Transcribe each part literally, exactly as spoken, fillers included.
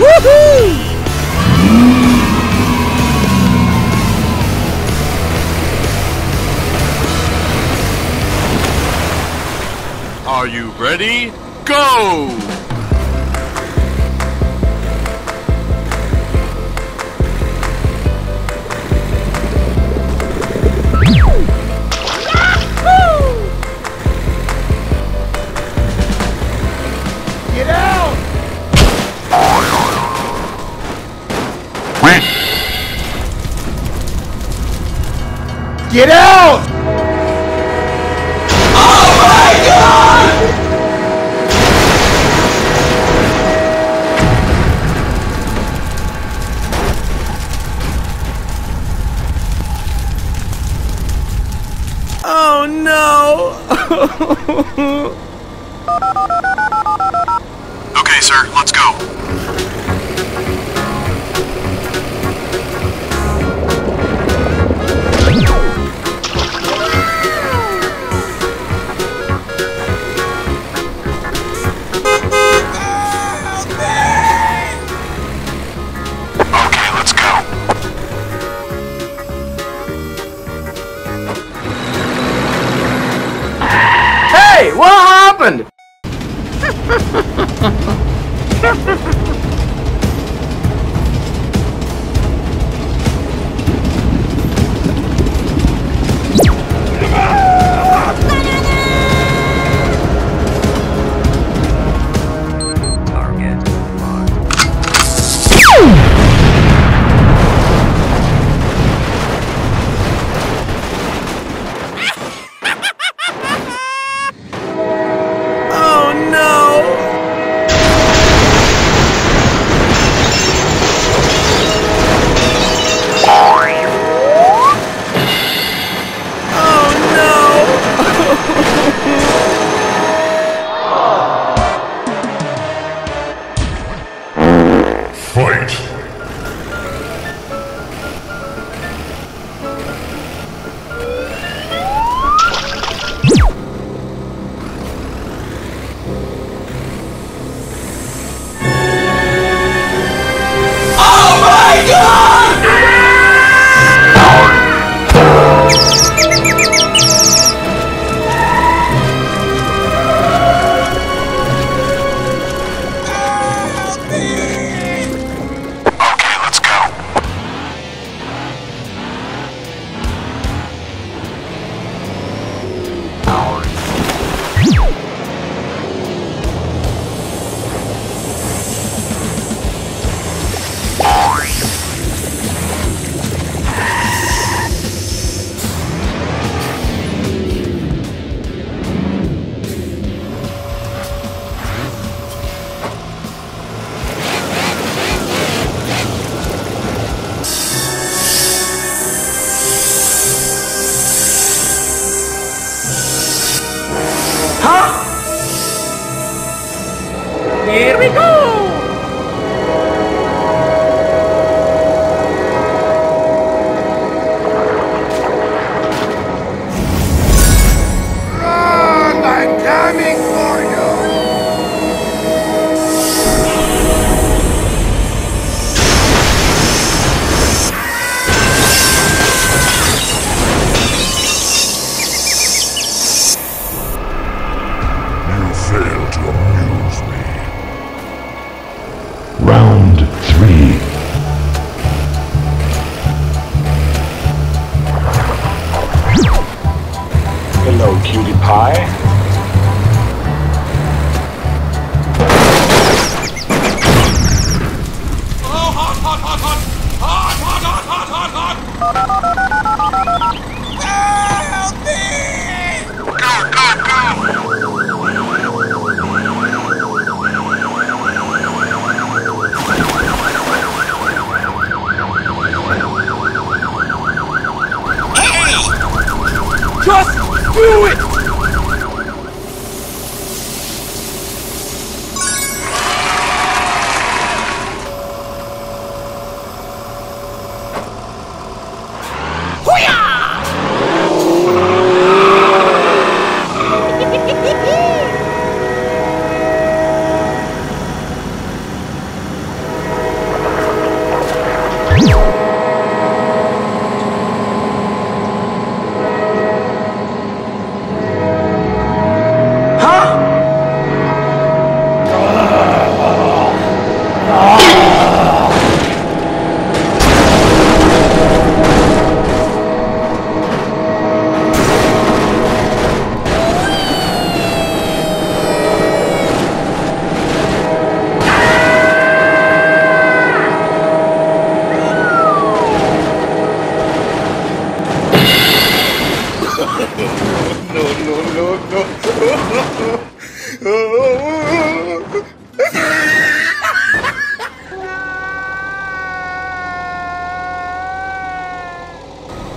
Woohoo! Are you ready? Go! Get out! Oh my God! Oh no! Okay, sir, let's go.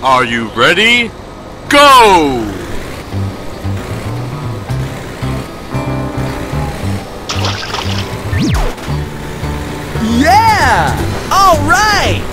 Are you ready? Go! Yeah! All right!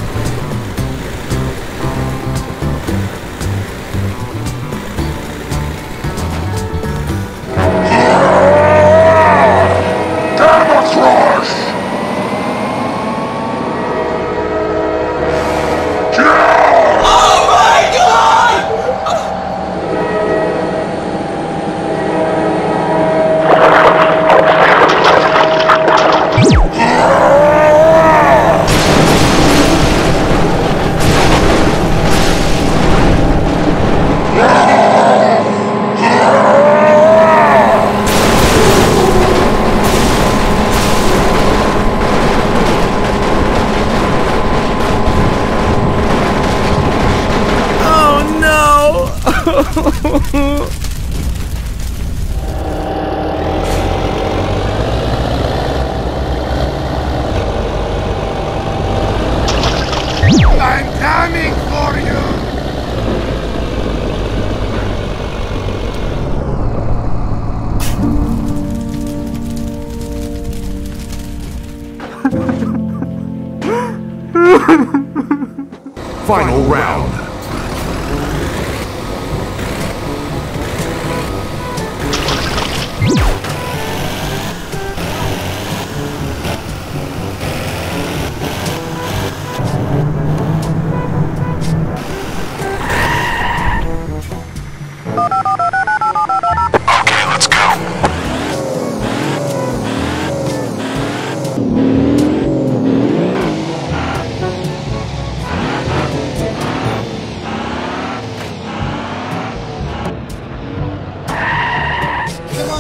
Final round.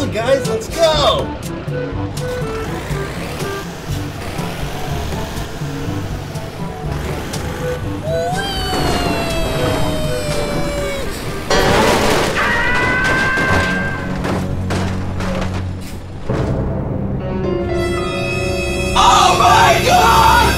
Okay, let's go. Guys, let's go! Oh my God!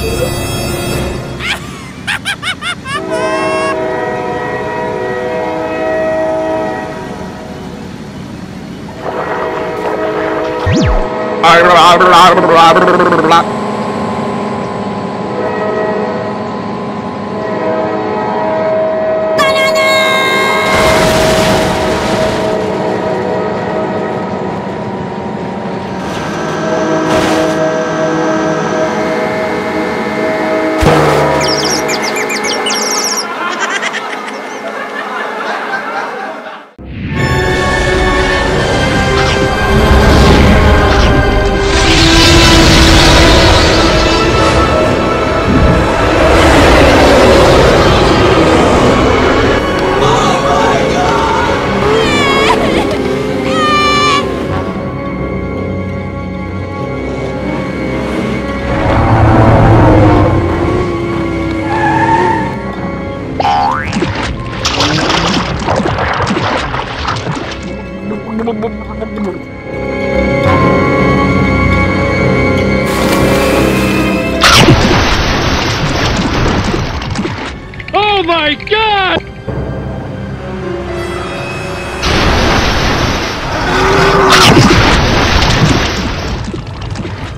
Oh my God!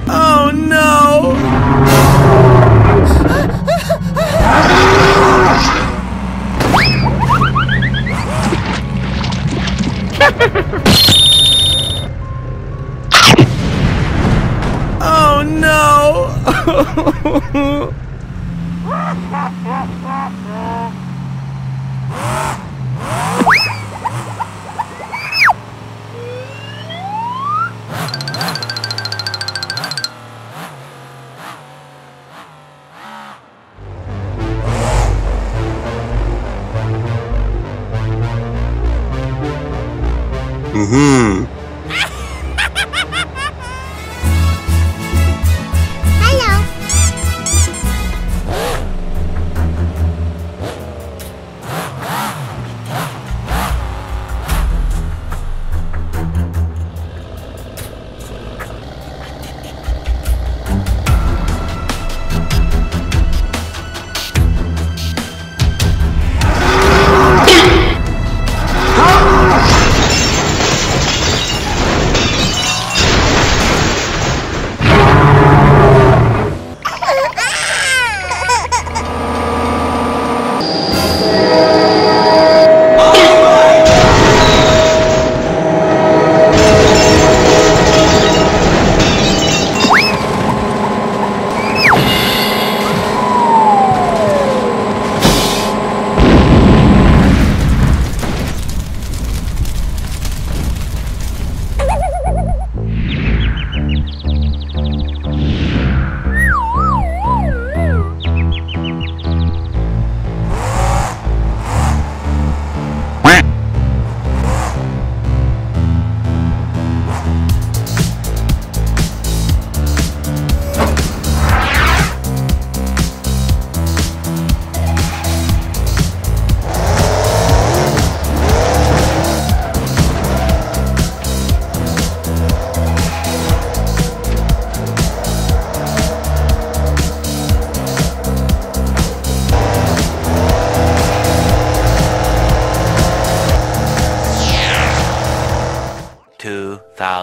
Oh no! Oh no! Mm-hmm. Hello.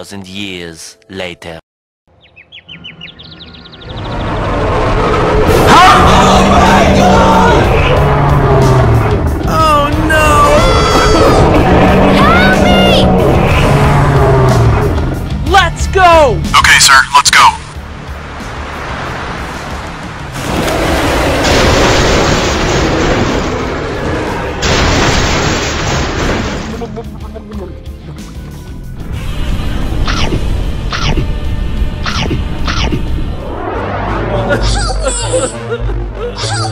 thousand years later. Okay, sir, let's go. Oh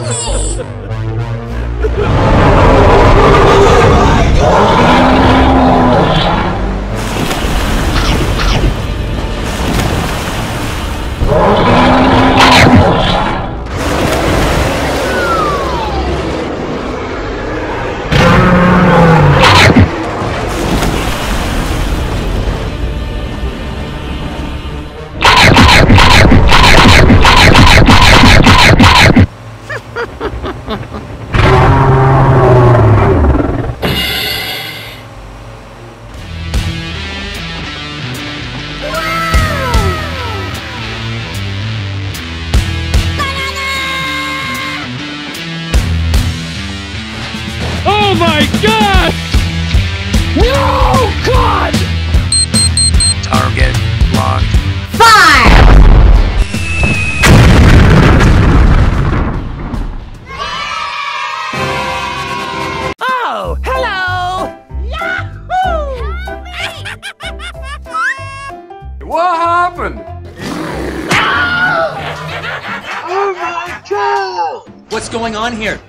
my God! No, God! Target locked. Fire! Oh, hello! Yahoo! What happened? Oh my God! What's going on here?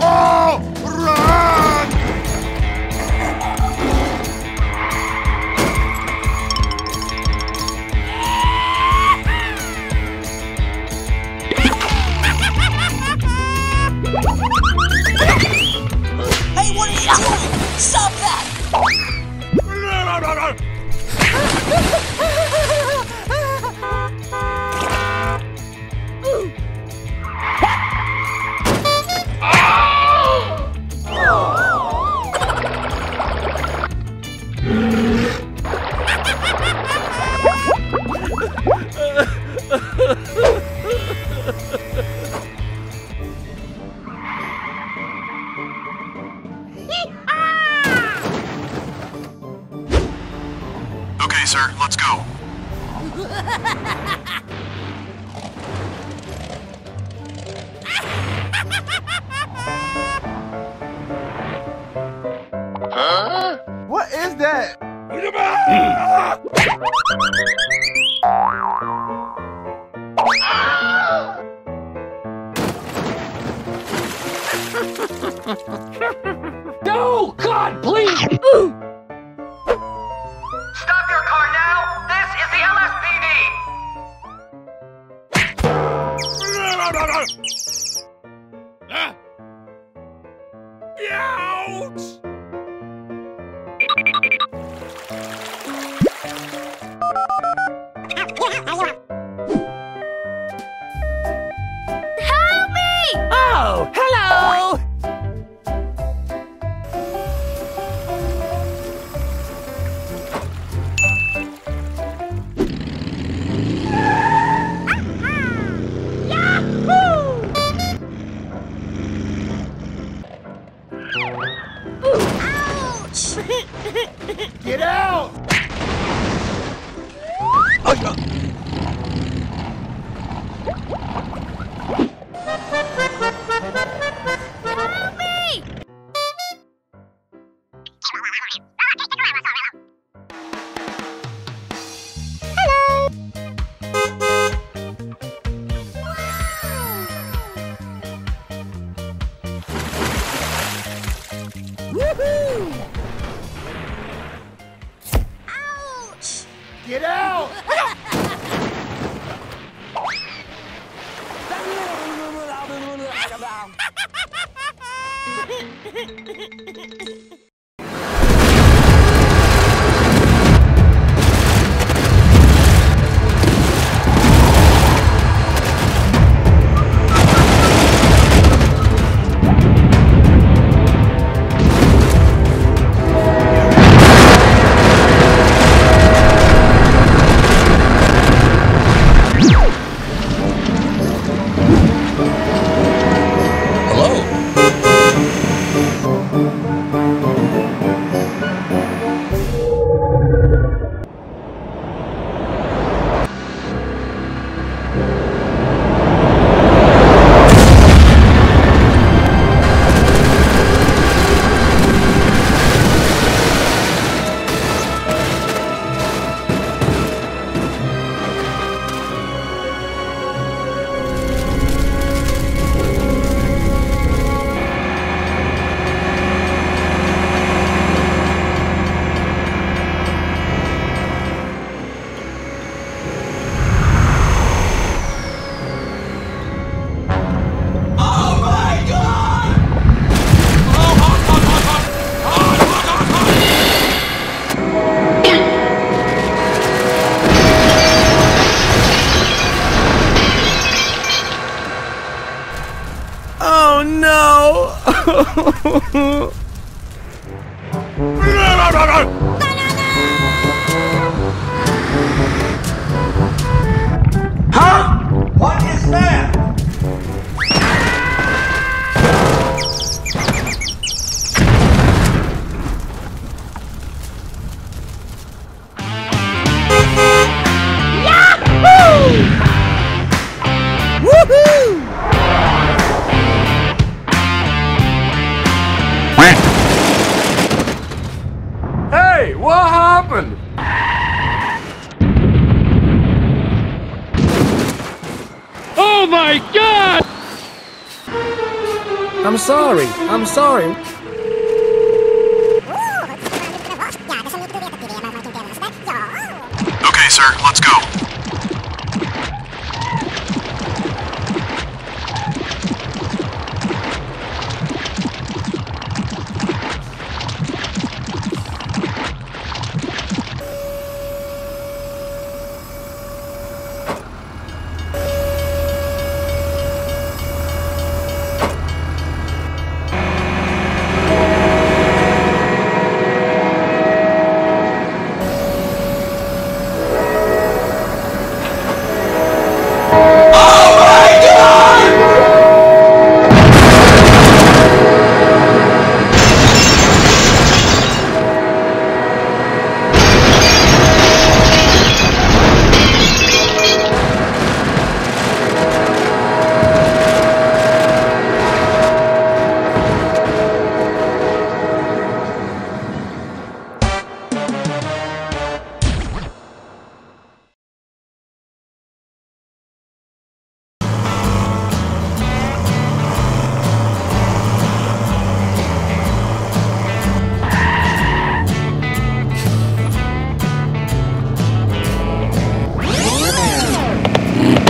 Oh, run! Hey, what are you doing? Stop that! Okay, sir, let's go. Huh? What is that? No, God, please! Ooh. Stop your car now! This is the L S P D! Ah. Ouch! Oh, hello! Yahoo! Ouch! Get out! Woohoo! Ouch! Get out! Huh? What is that? Oh my God! I'm sorry, I'm sorry. Okay, sir, let's go.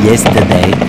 Yesterday.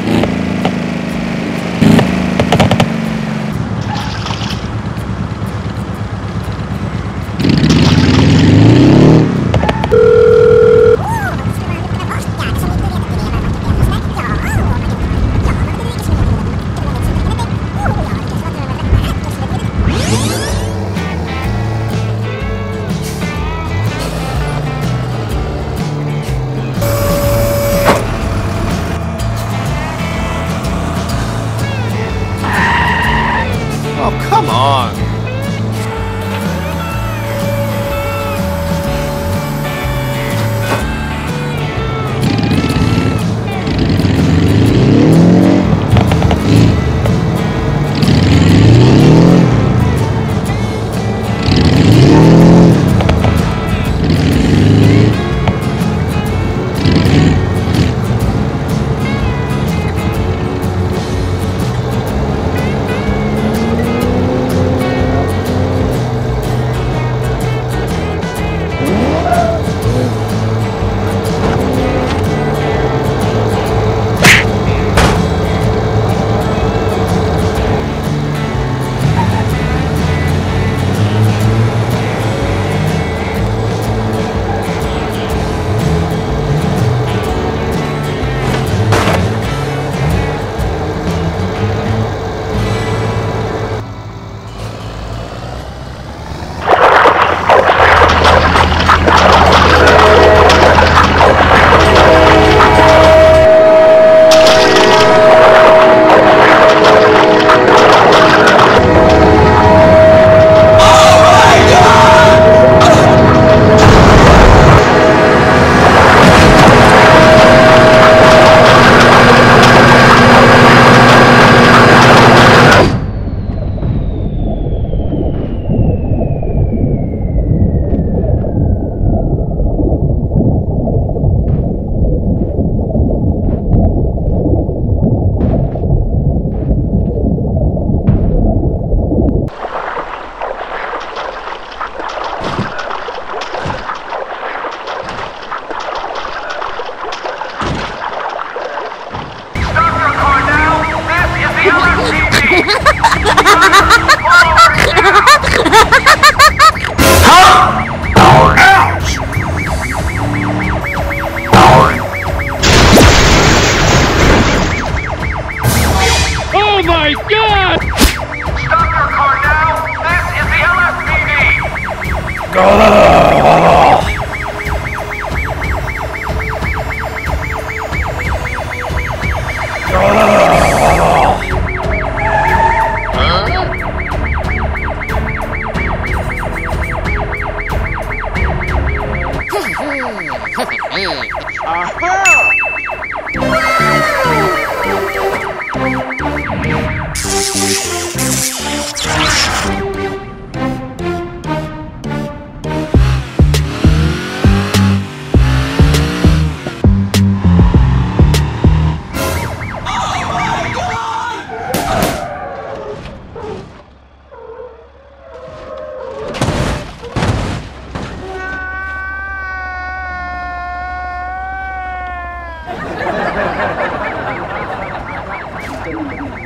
That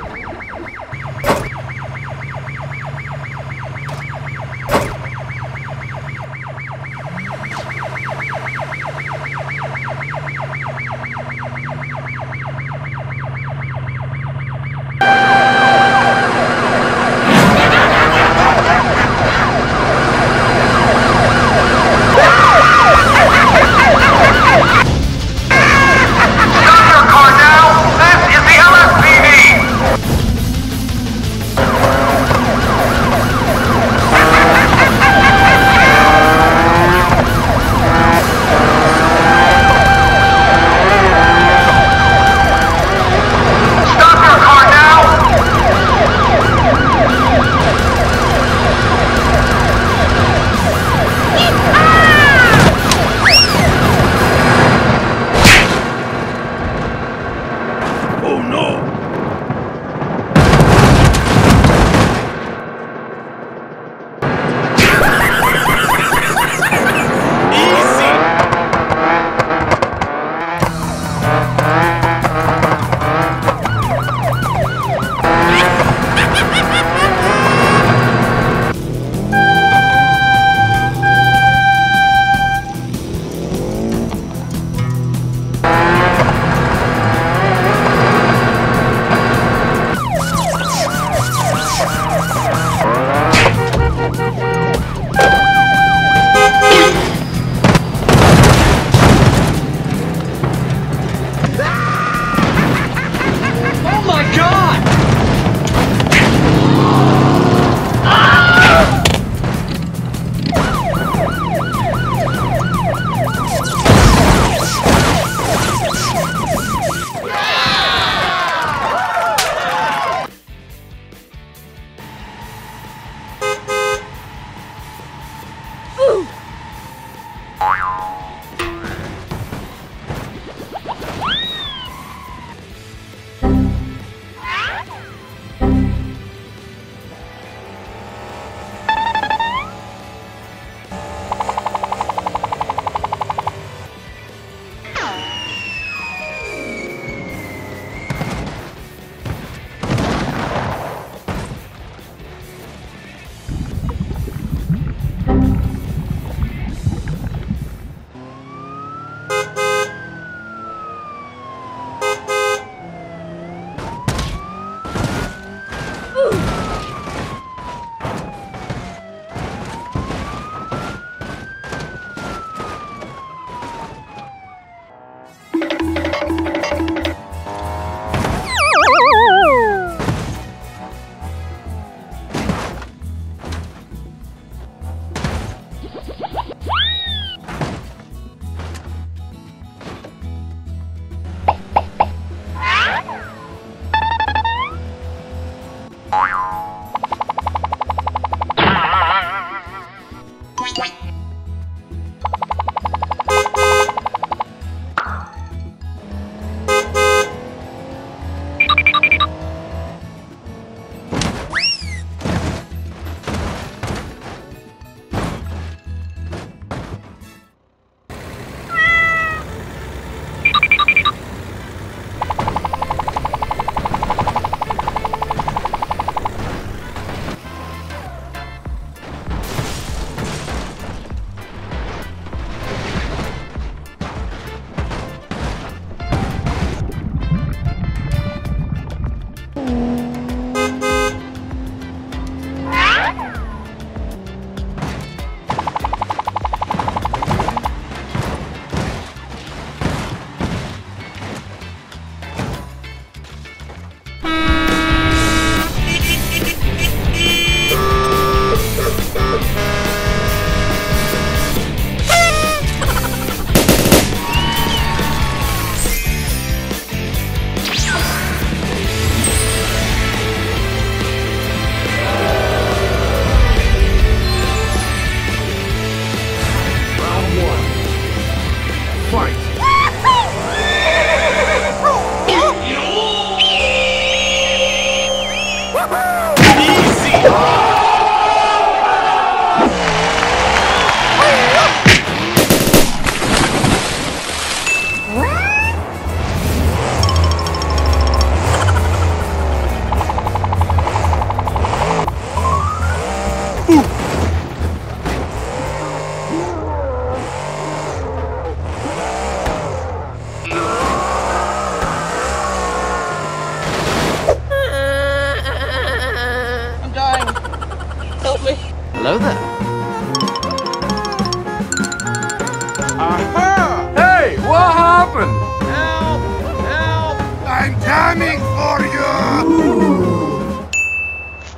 coming for you!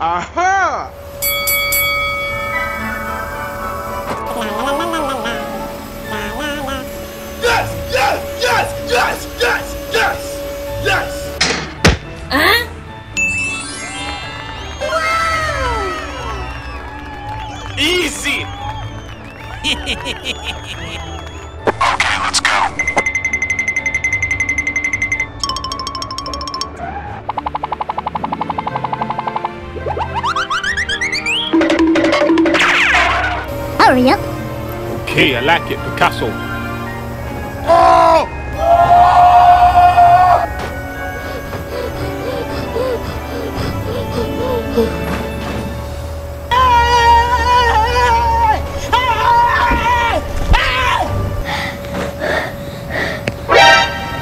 Aha! Yes! Yes! Yes! Yes! Yes! Yes! Yes! Huh? Wow! Easy! Okay, let's go. Hurry up. Okay, I like it, Picasso. Oh!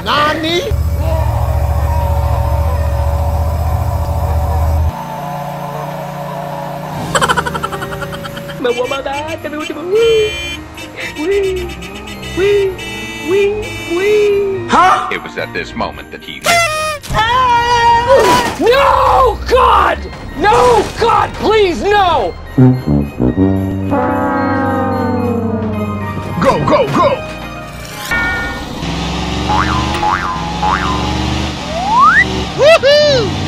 Nani? Me voy a matar, que me último. Huh? It was at this moment that he. No, God! No, God, please, no! Go, go, go! Woohoo!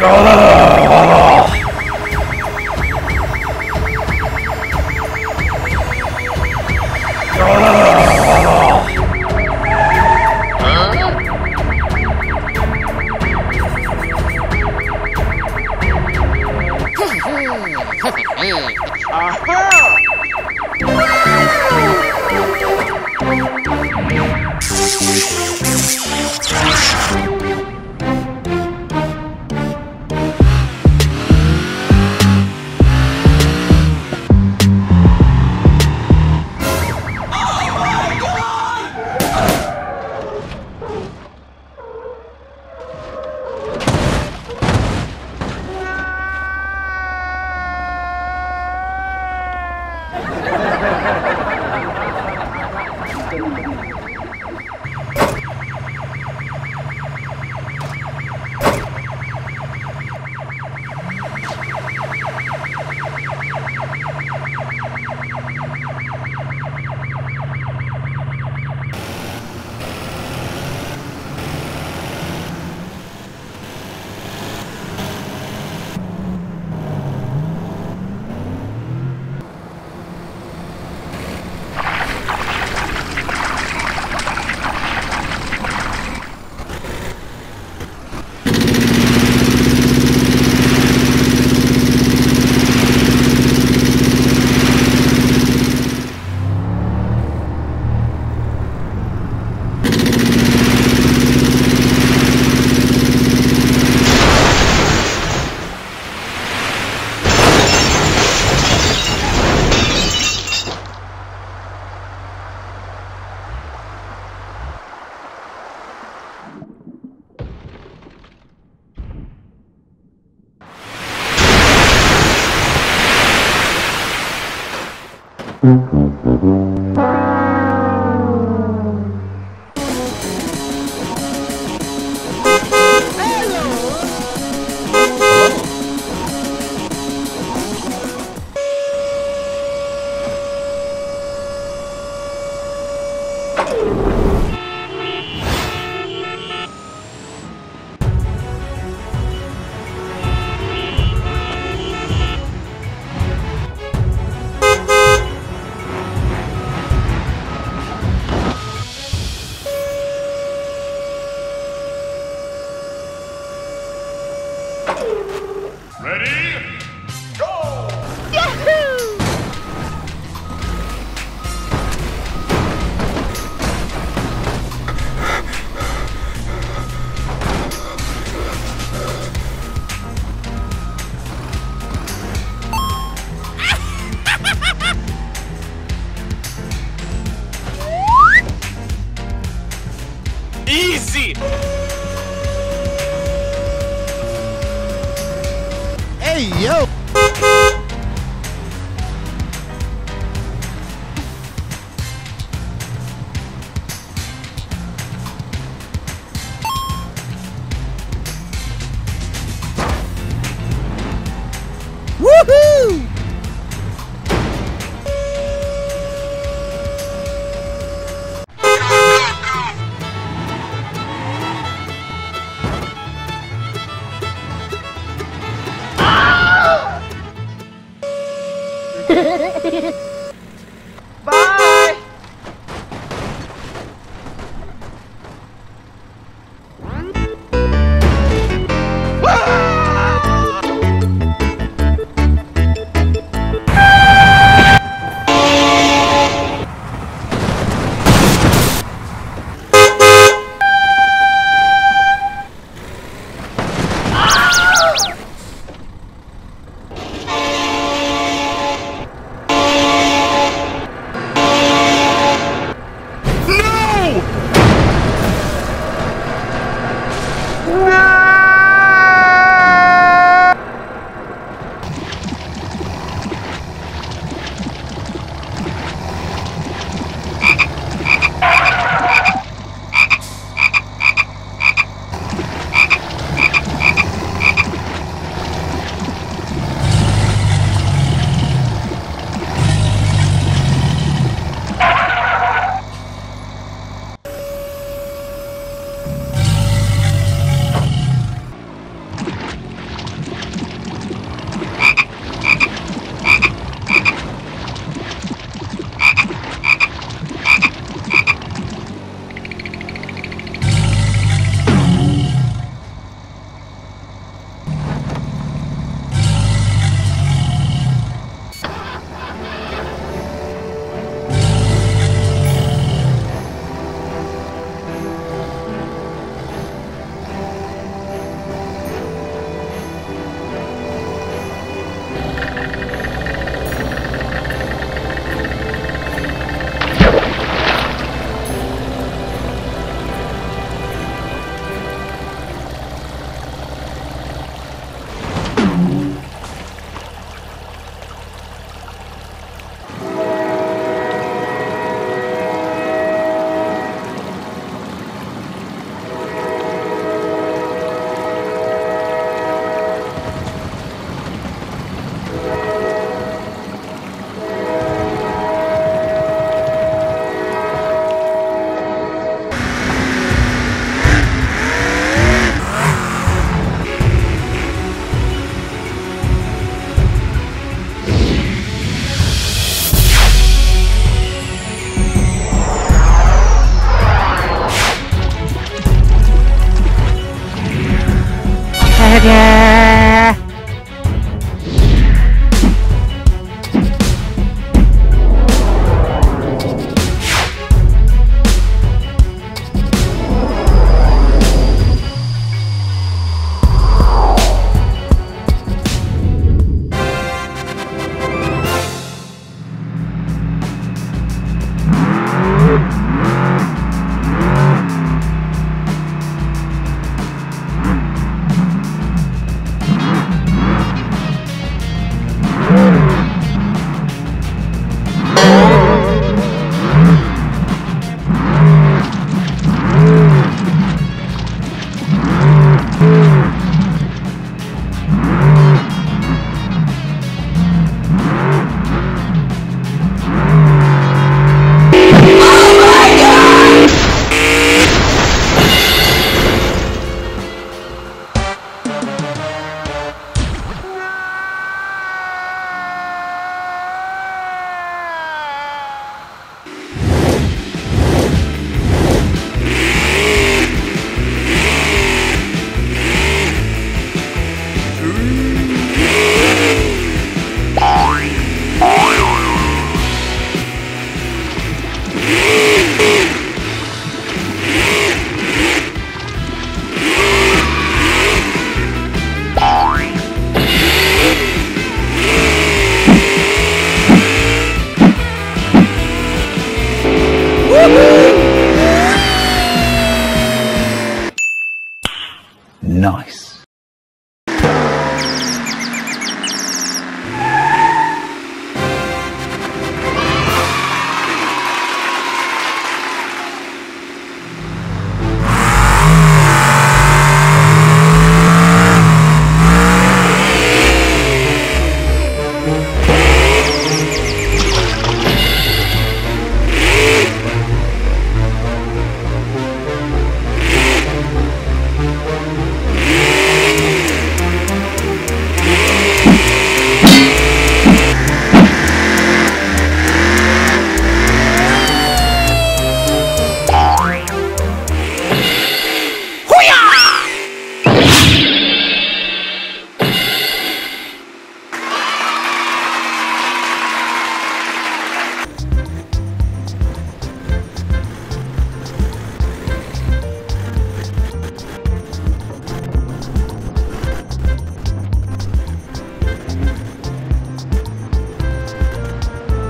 God!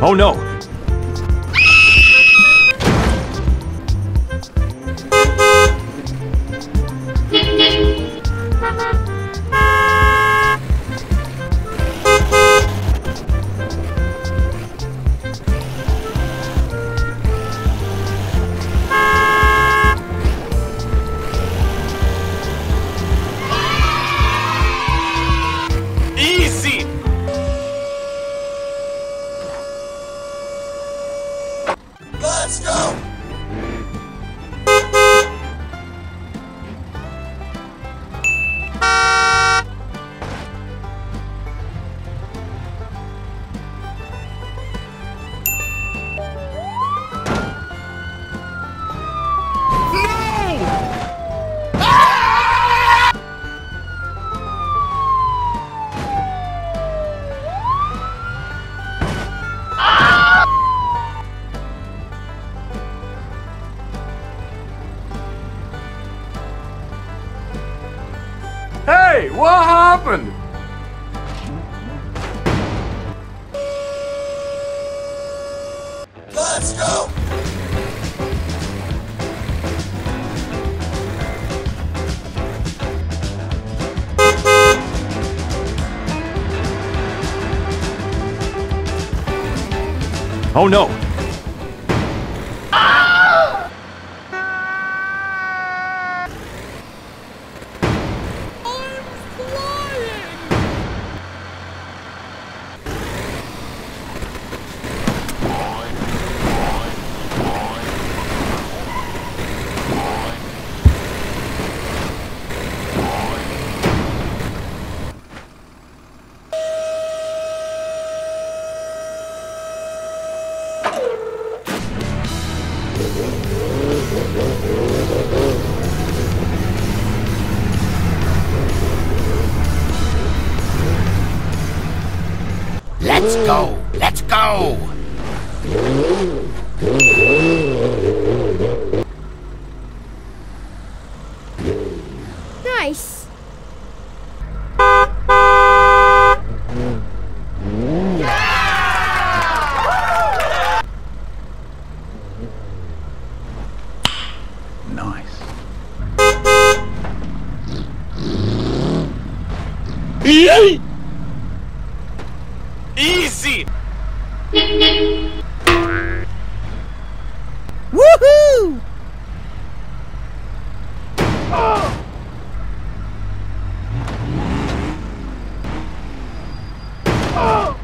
Oh no! Let's go! Hey, what happened? Let's go! Oh no! Let's go! Let's go! Nice! Yeah! Nice! Yay! Easy! Woohoo! Oh. Oh.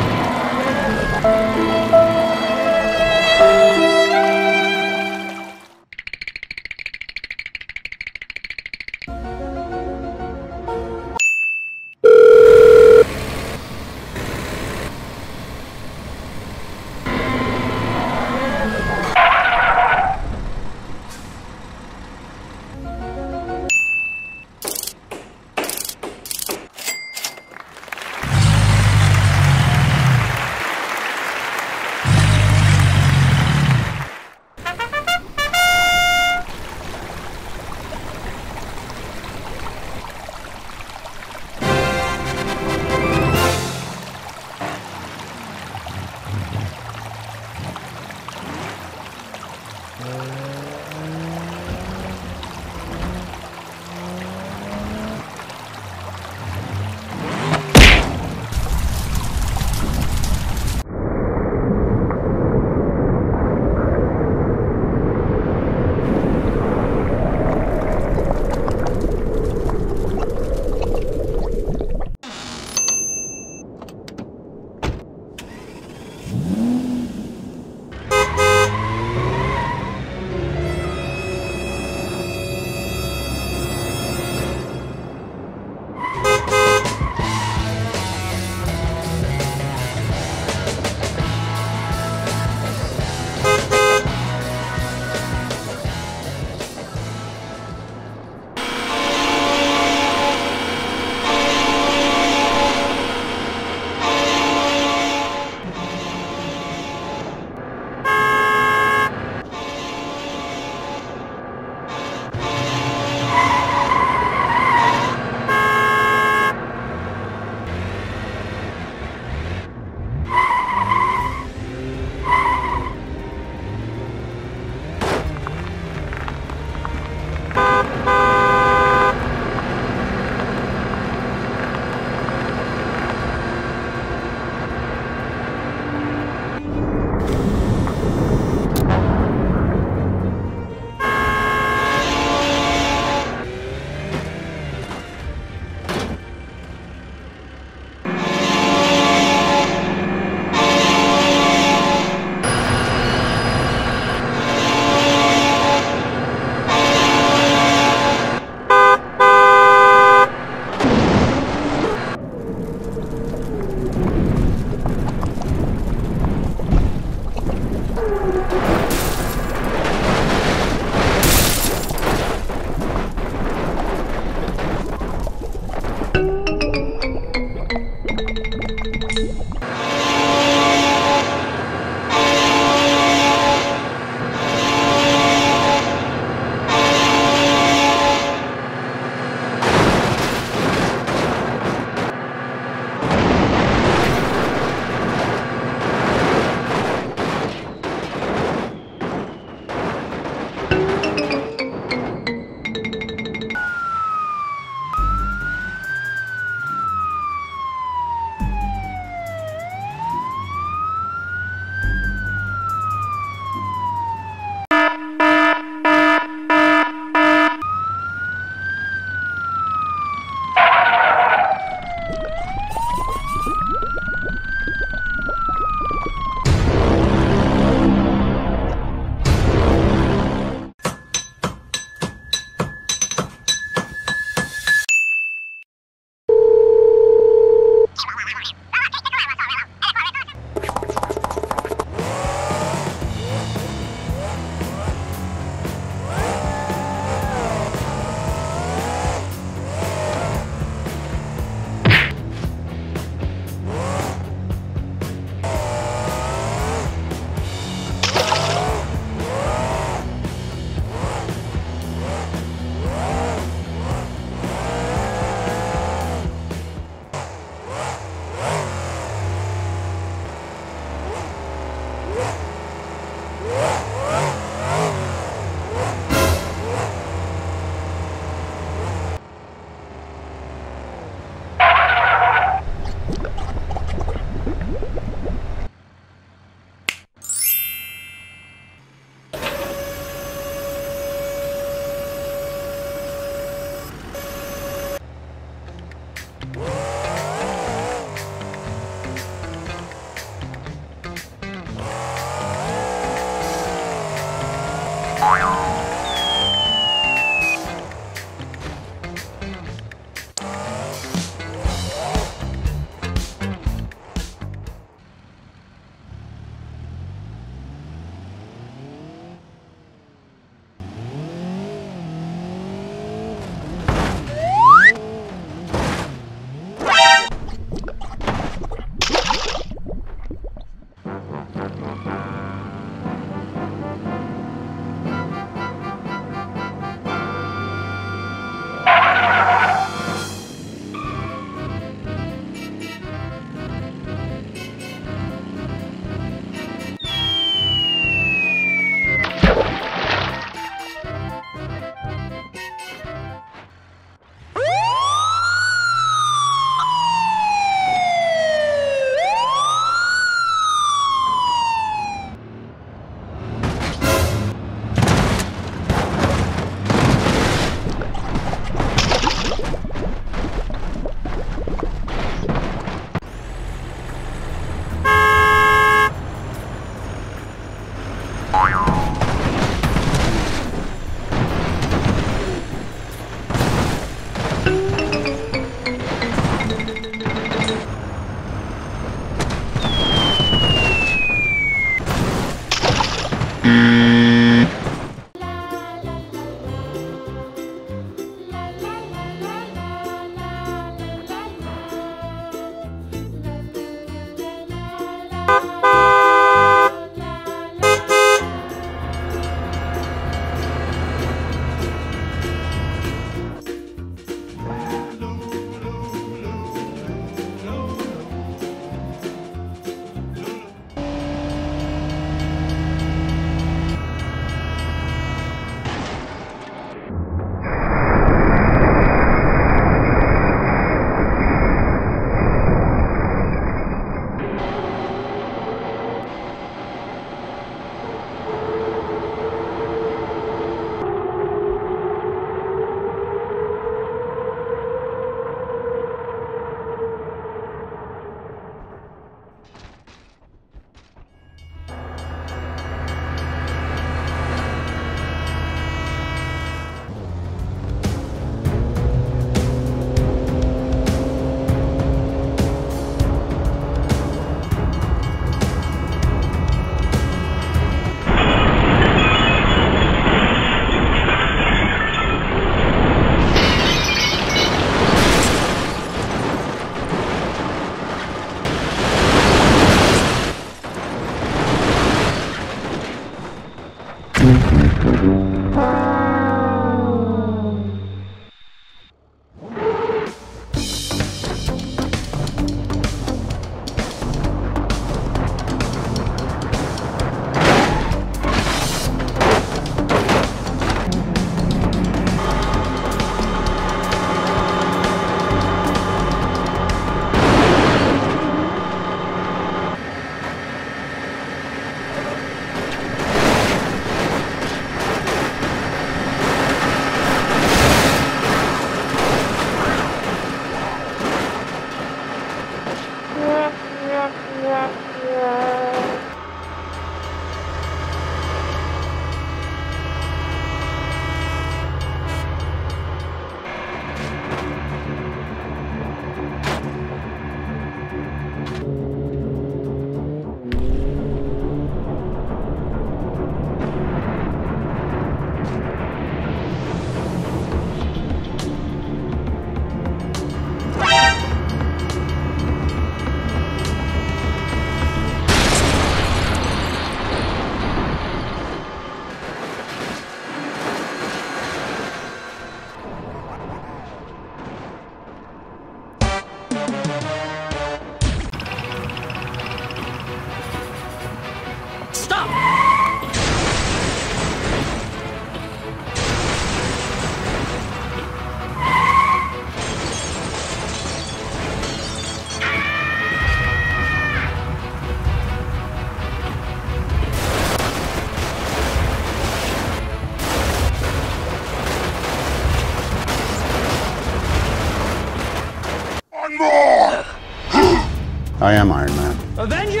I am Iron Man. Avengers!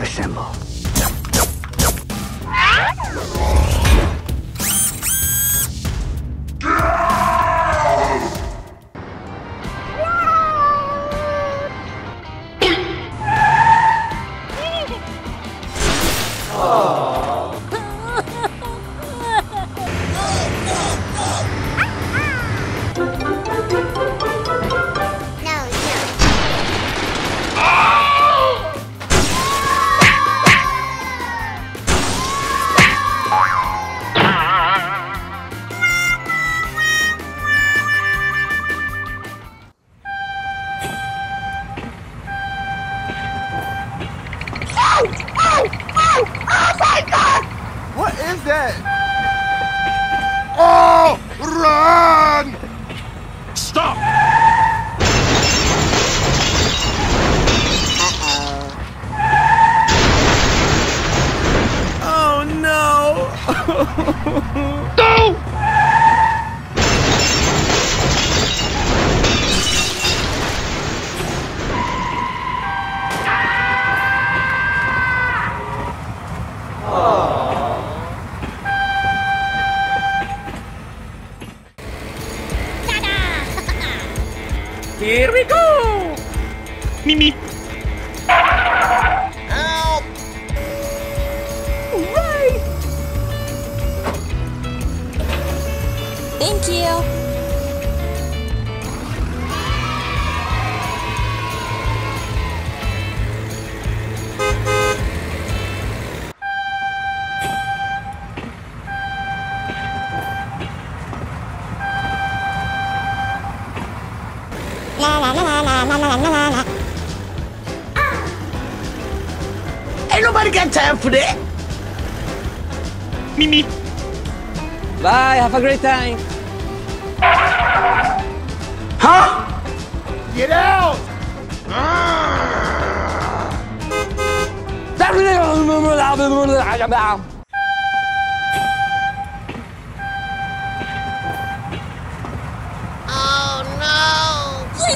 Assemble. Oh, run! Stop! Uh-oh. Oh no! No! Here we go! Mimi! Help! Hooray! Thank you! La la la la la la la la la. Ah. Ain't nobody got time for that. Mimi. Bye. Have a great time. Huh? Get out! Ah.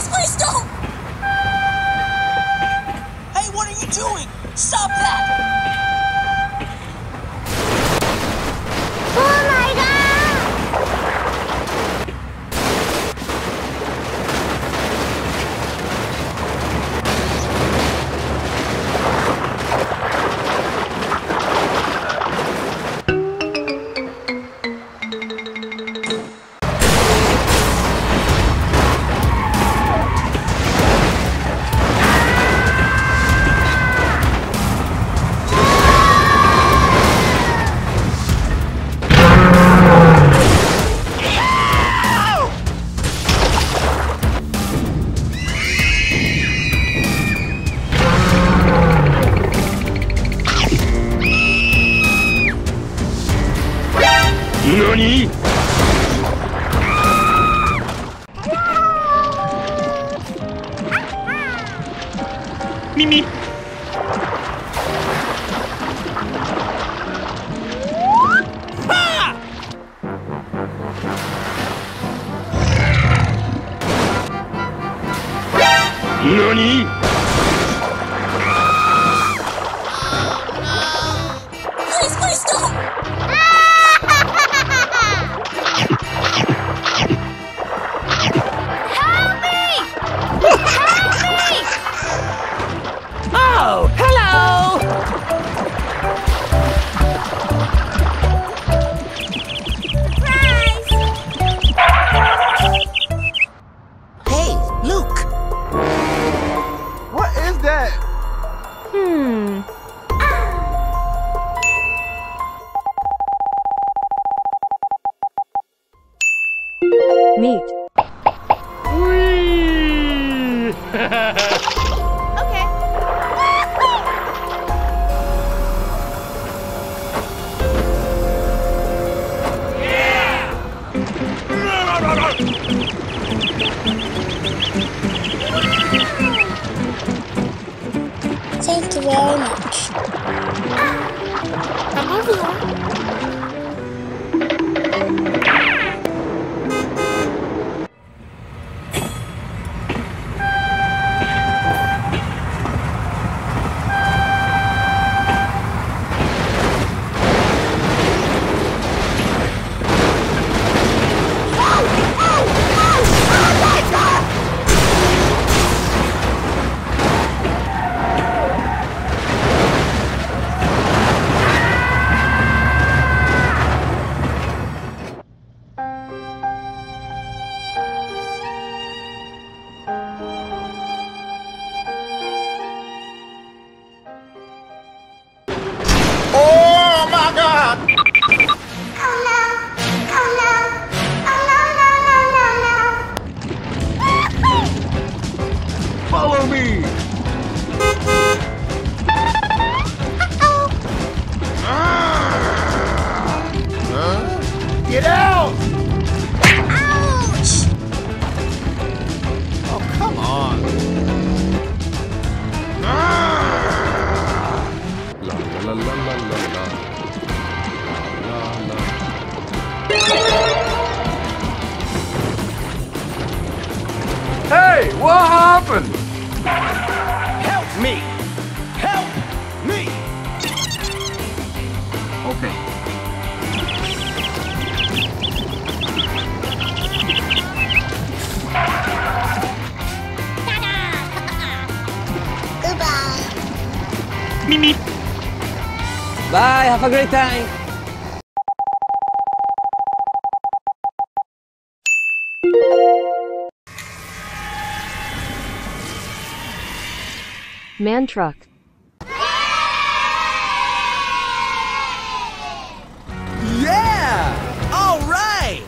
Please don't! Hey, what are you doing? Stop that! Oh my NANI?! Mimi! NANI?! Thank you very much. I love Bye, have a great time. Man truck. Yeah! All right!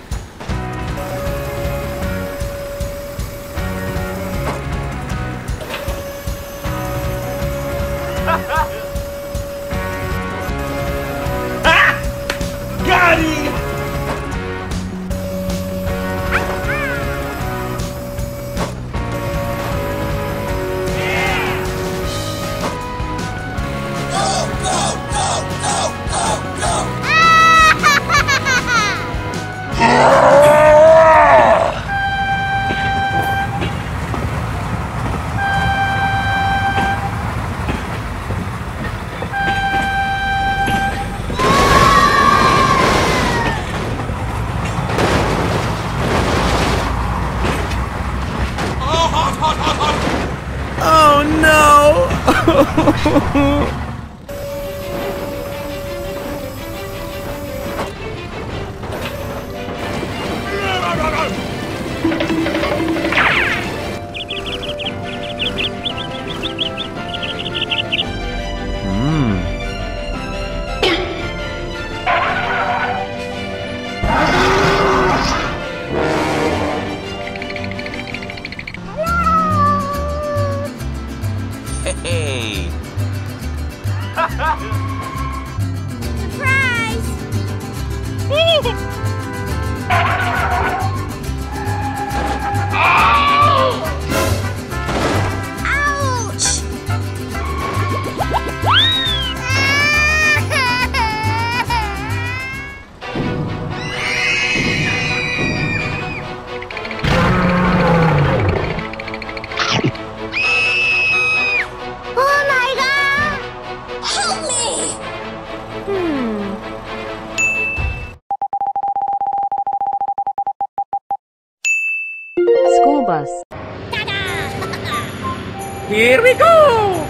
Here we go!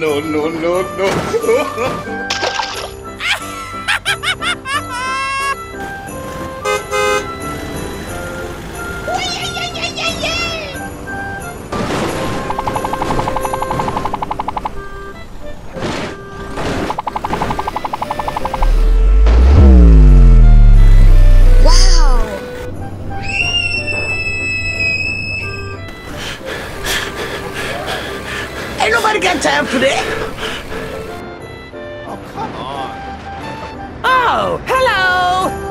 No, no, no, no. Oh, come on. Oh, hello.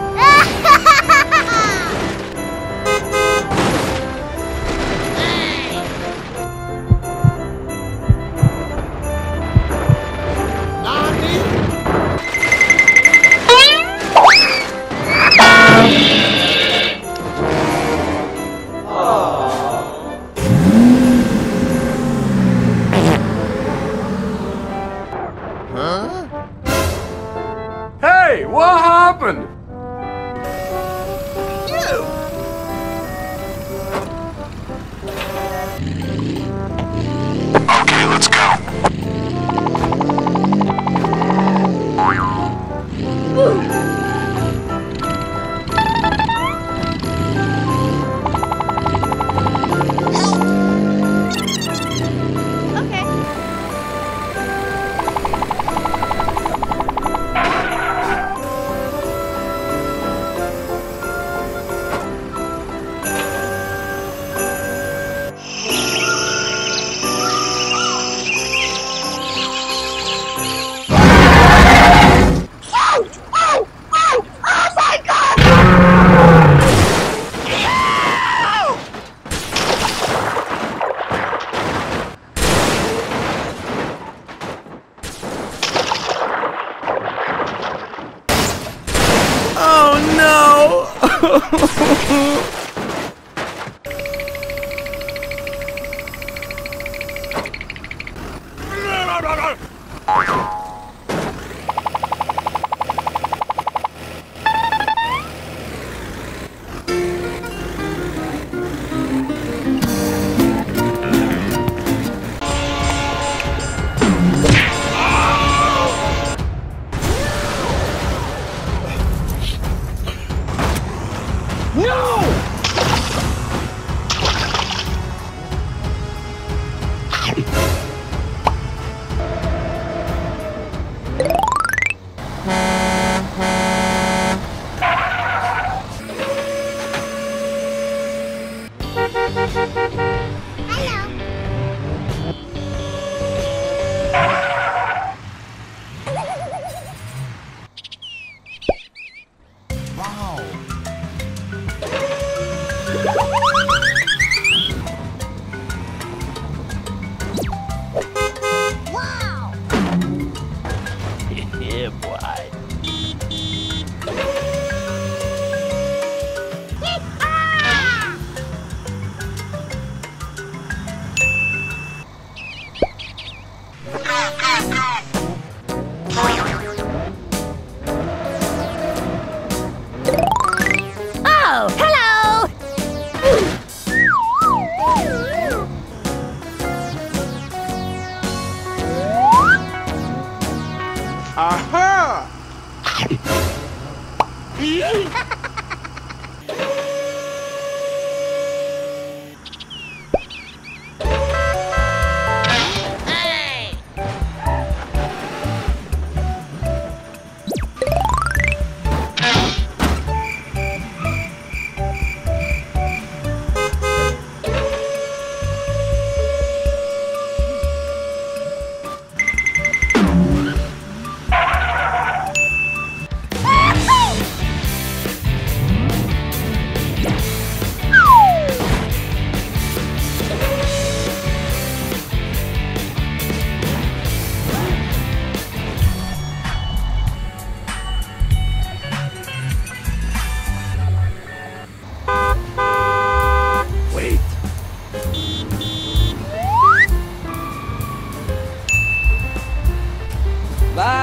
What happened? You! Okay, let's go. Woo.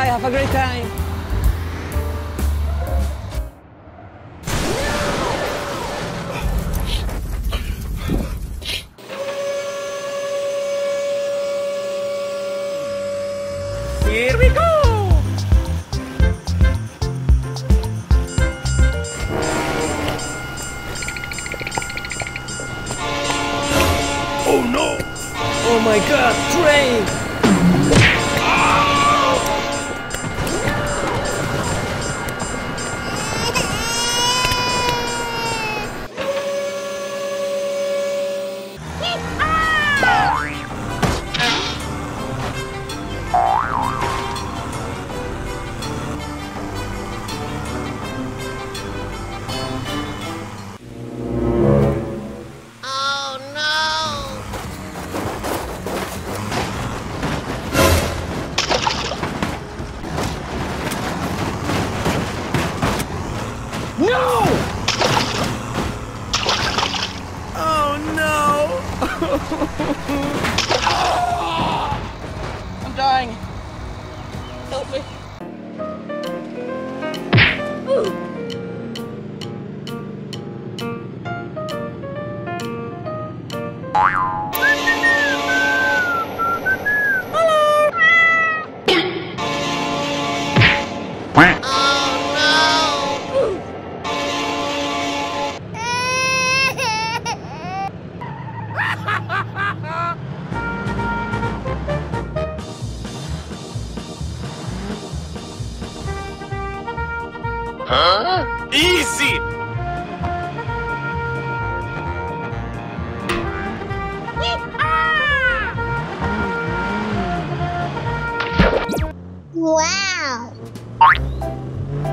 Have a great time. Here we go. Oh no! Oh my God! Train! I'm dying. Help me. Ooh. Huh? Easy! Wow!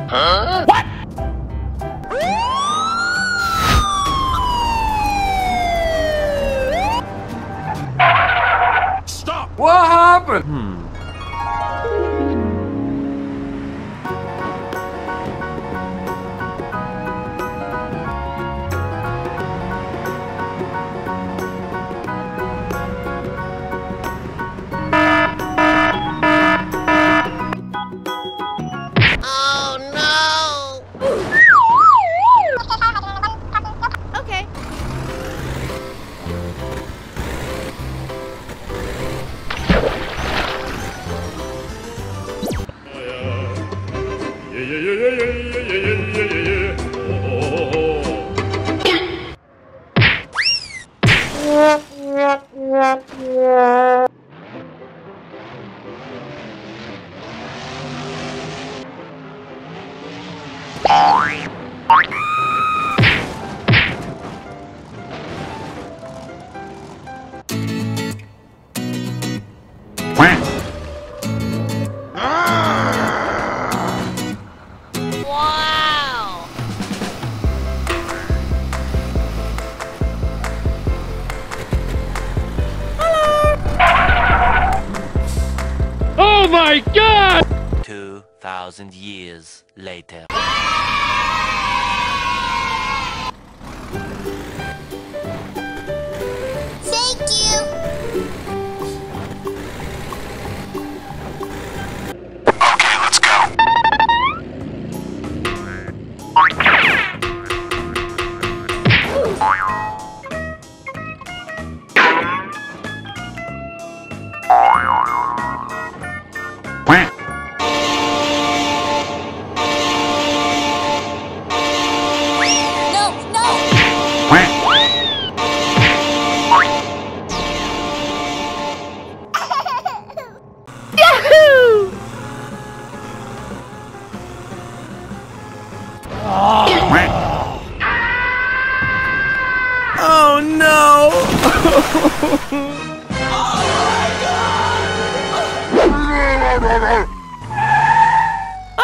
Huh? What? Stop! What happened? Hmm. My God! Two thousand years later. Thank you. Okay, let's go.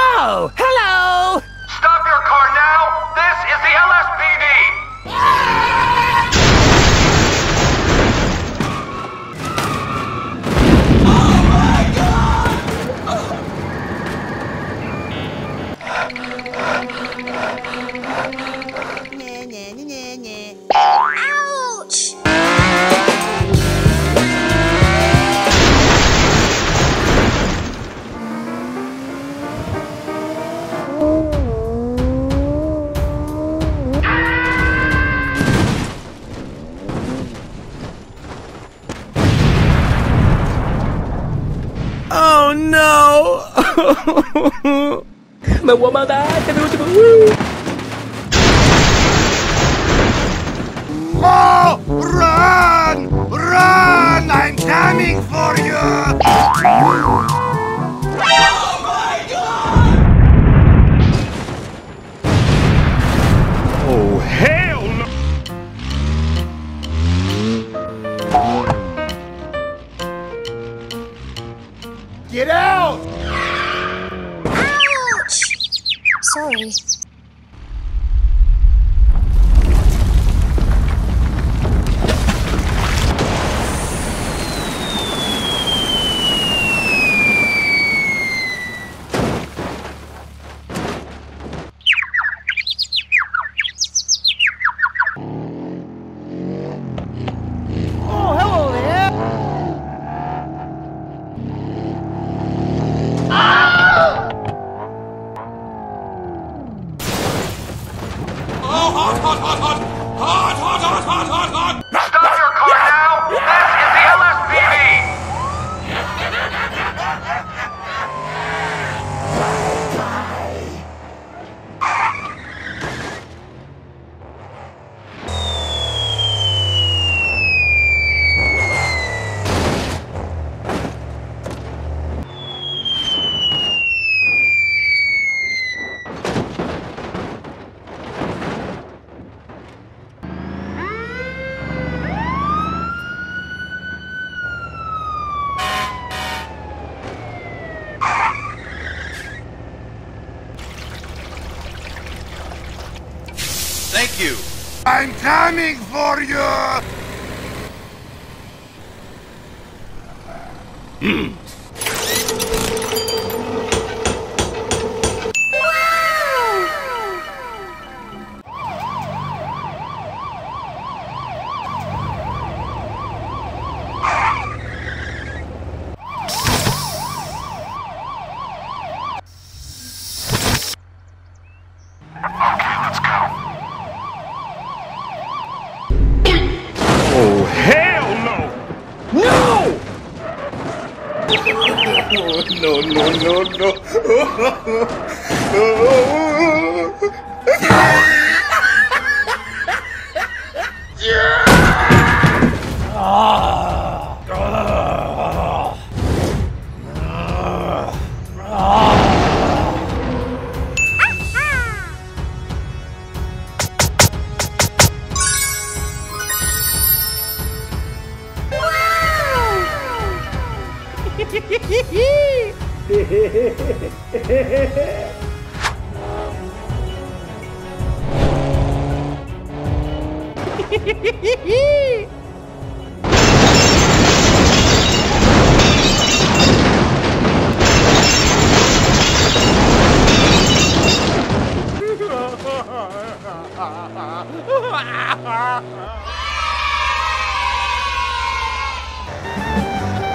Oh, hello! Stop your car now! This is the L S P D! Yeah! Oh my God! Nah, nah, nah, nah. Ouch! My woman died. Oh, run! Run! I'm coming for you! Oh my God! Oh hell no! Get out! Sorry. Thank you. I'm coming for you! Hmm. No, no, no, no.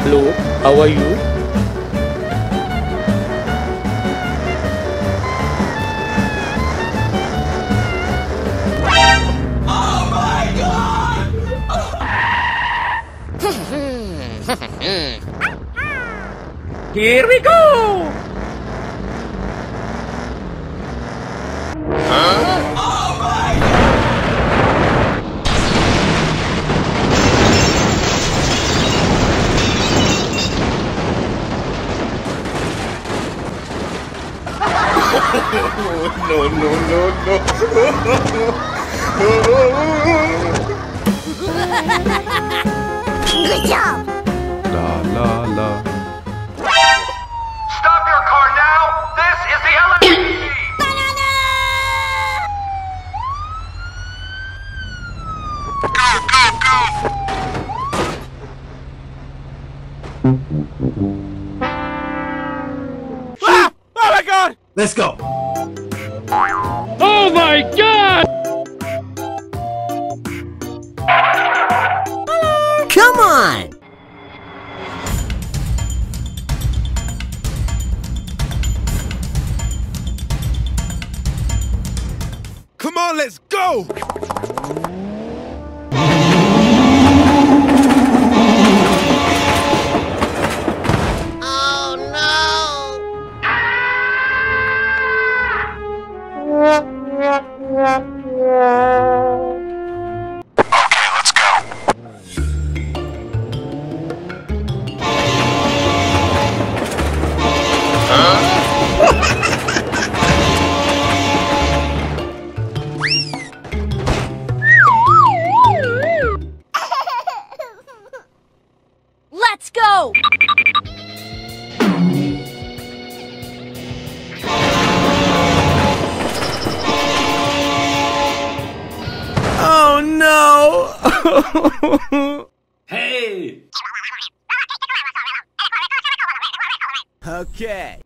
Hello, how are you? Here we go! Huh? Oh my God! No, no, no, no! Good job! La, la, la. Ah! Oh my God! Let's go! Oh my God! Come on! Come on, let's go! Hey! Okay.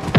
何？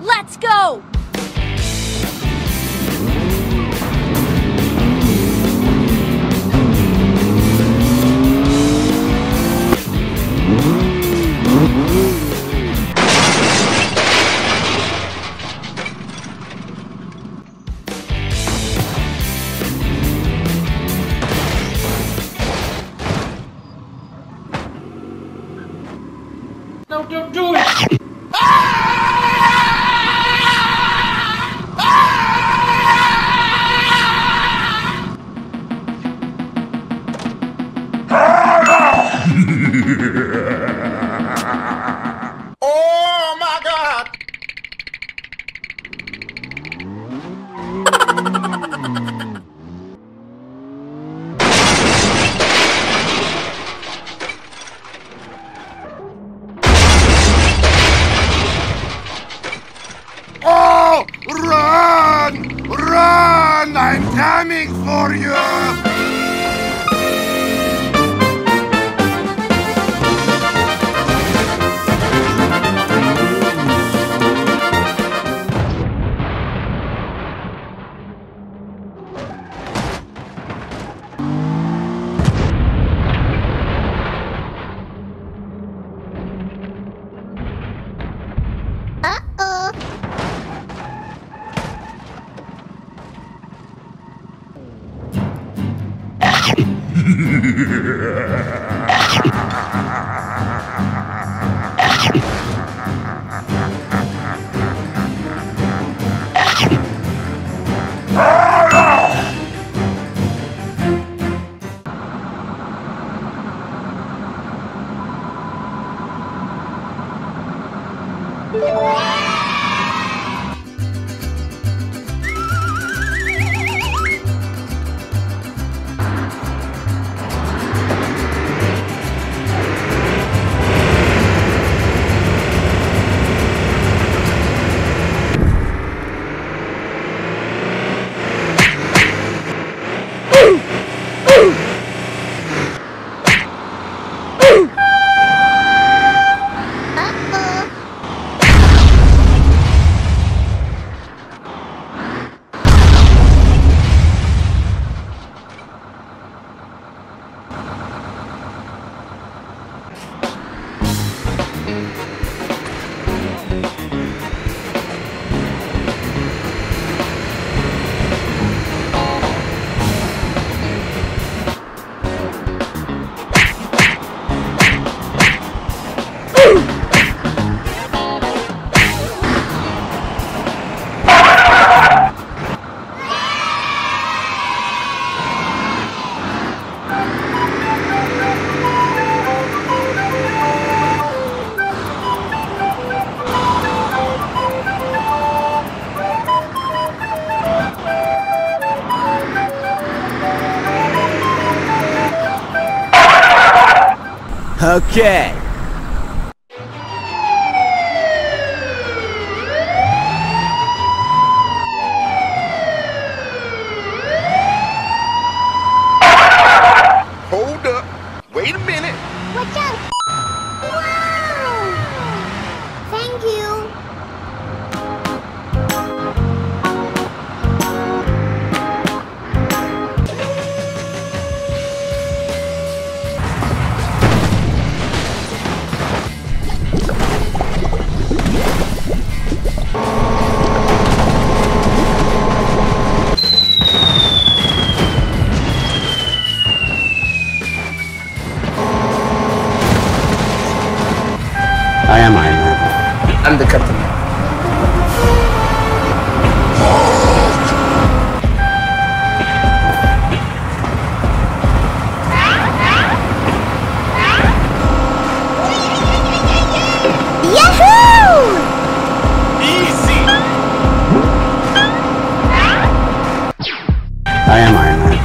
Let's go! No, don't do it! Oh my God! Oh, run! Run! I'm coming for you! Okay. Hold up. Wait a minute. Watch out. Wow. Thank you. I am Iron Man. I'm the captain. Yahoo! Easy! I am Iron Man.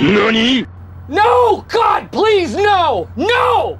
NANI?! No! God, please, no! No!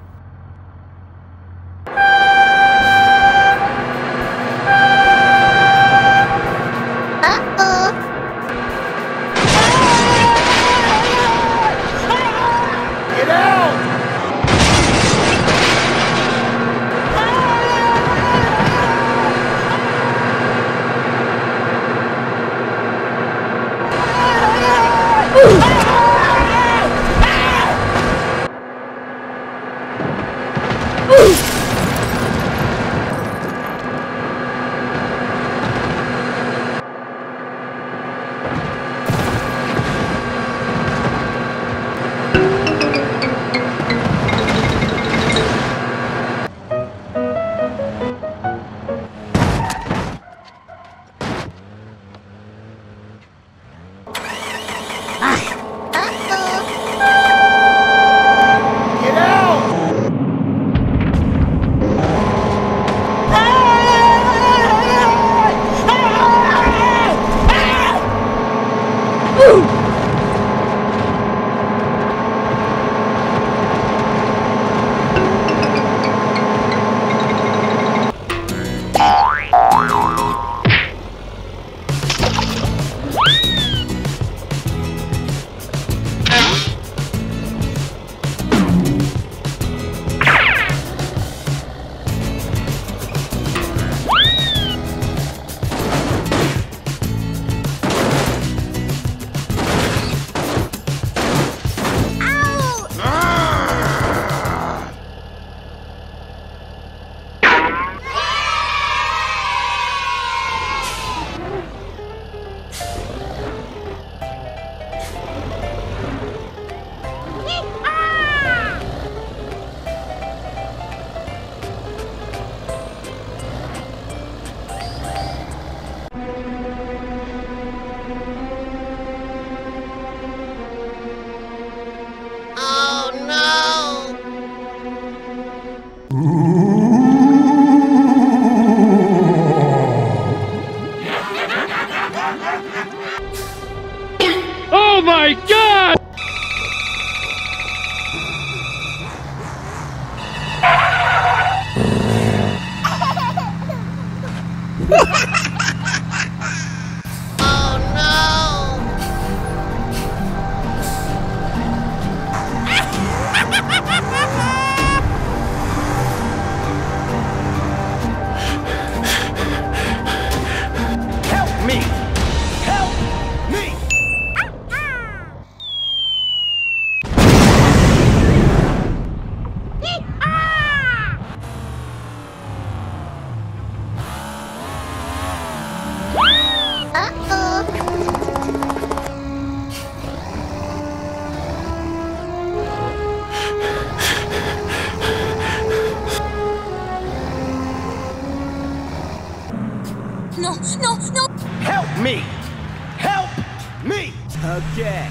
Okay.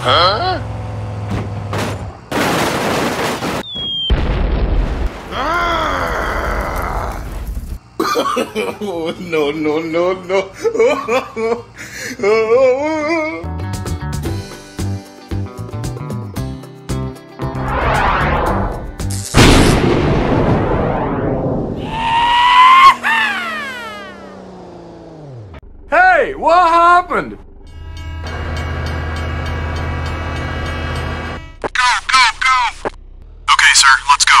Huh? Ah! Oh, no, no, no, no. Oh. Hey, what happened? Go, go, go! Okay, sir, let's go.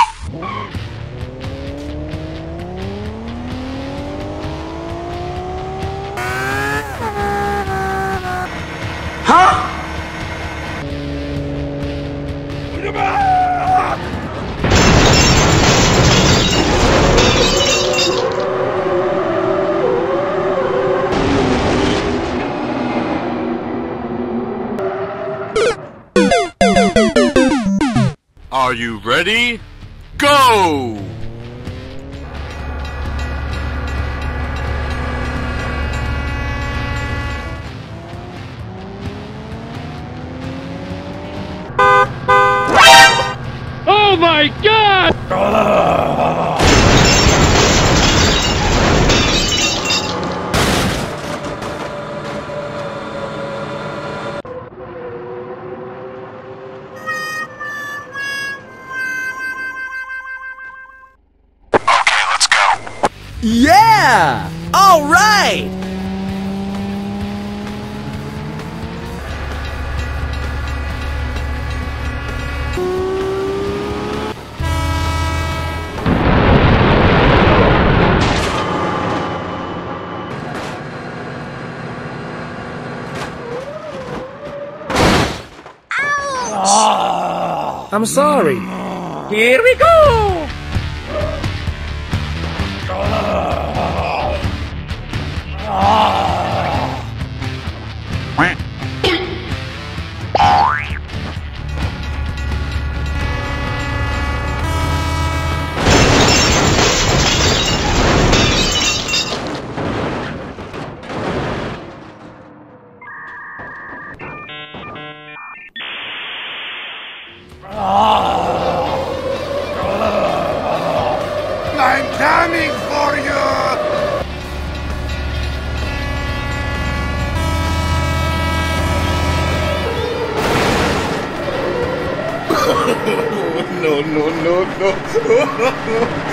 Huh? Are you ready? Go! Oh my God! Ah. Yeah! All right! Ouch! I'm sorry. Here we go! I'm coming for you! No, no, no, no.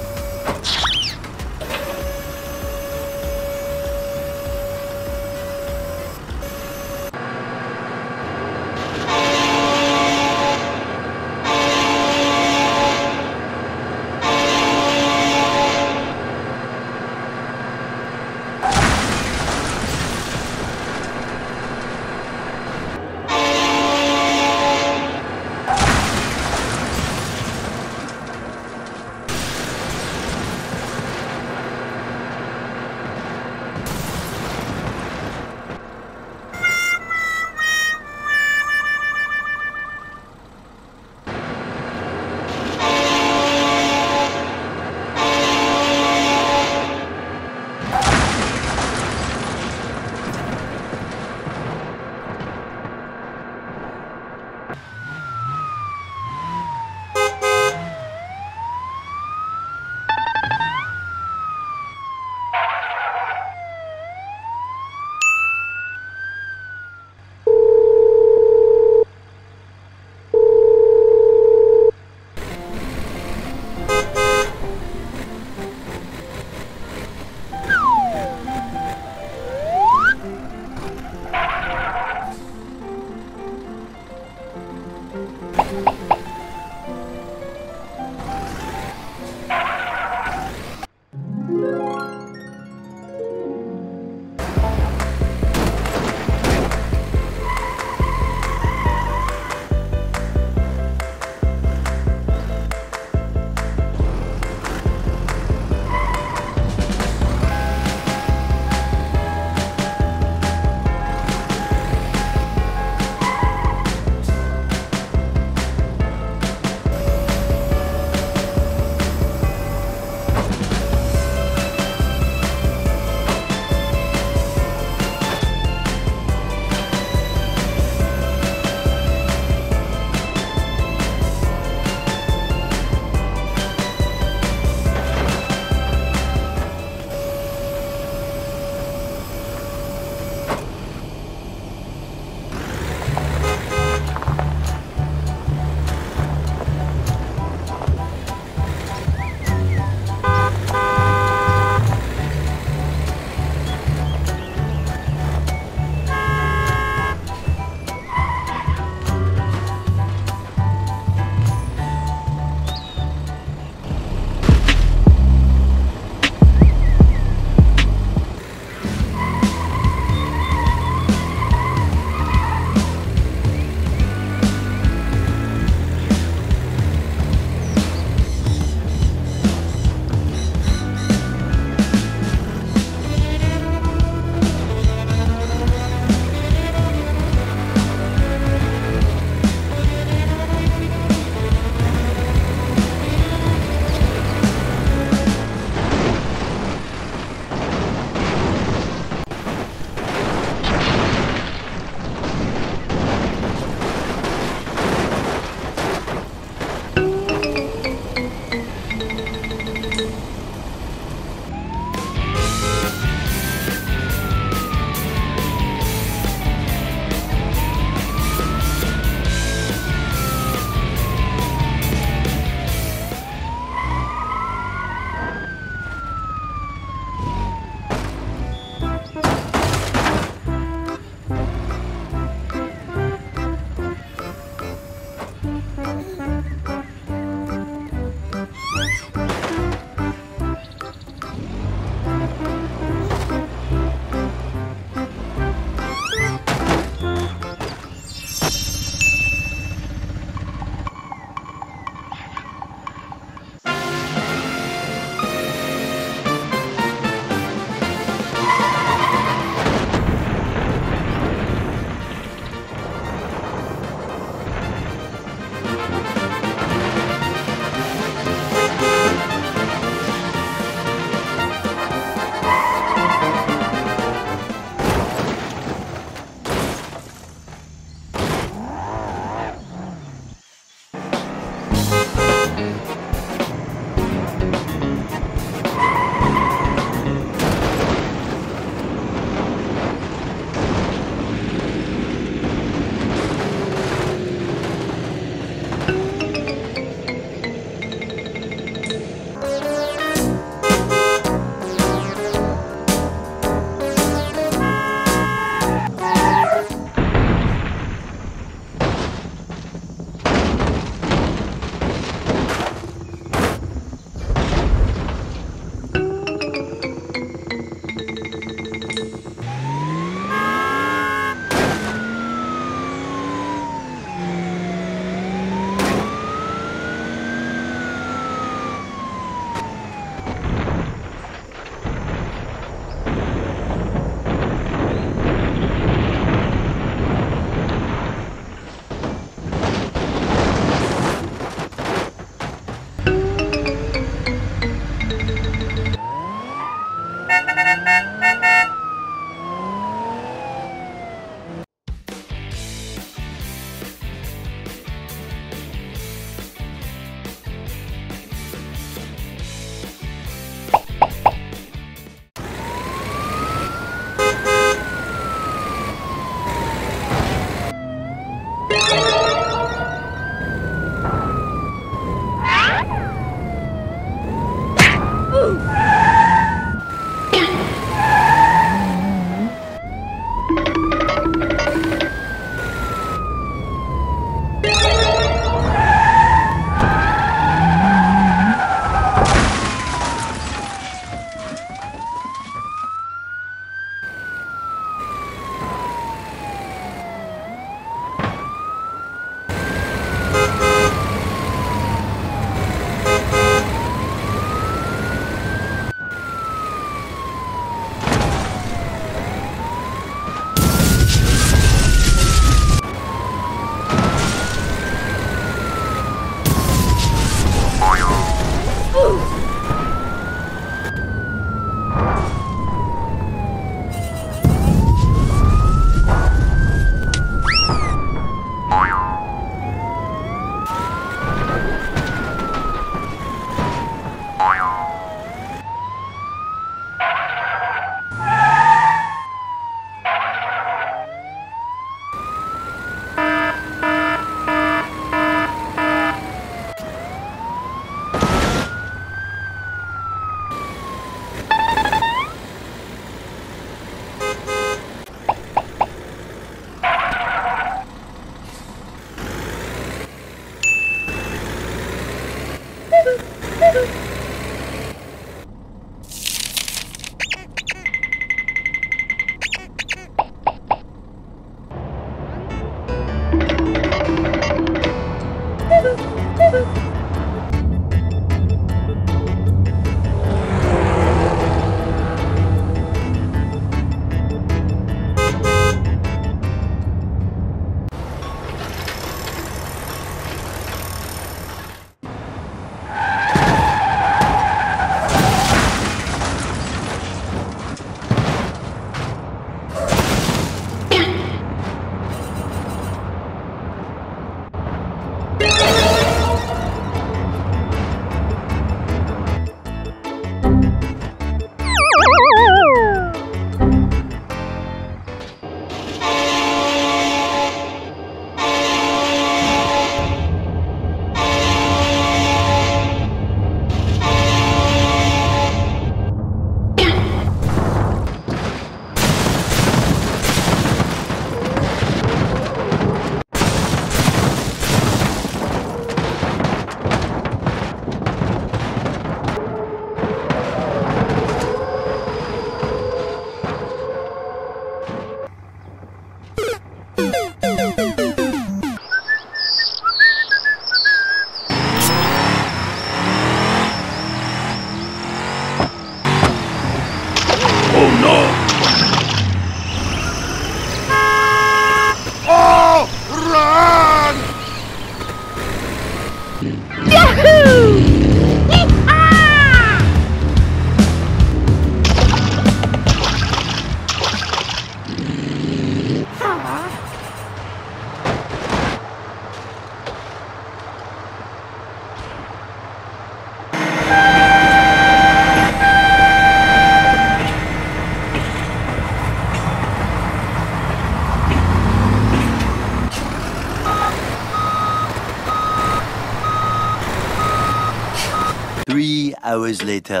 Three hours later.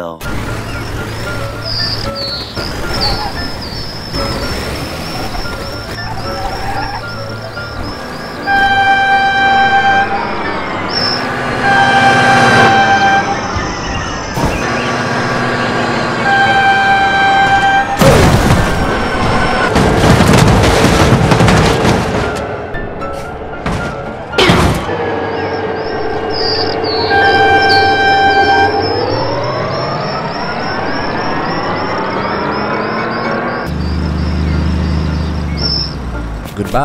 Goodbye.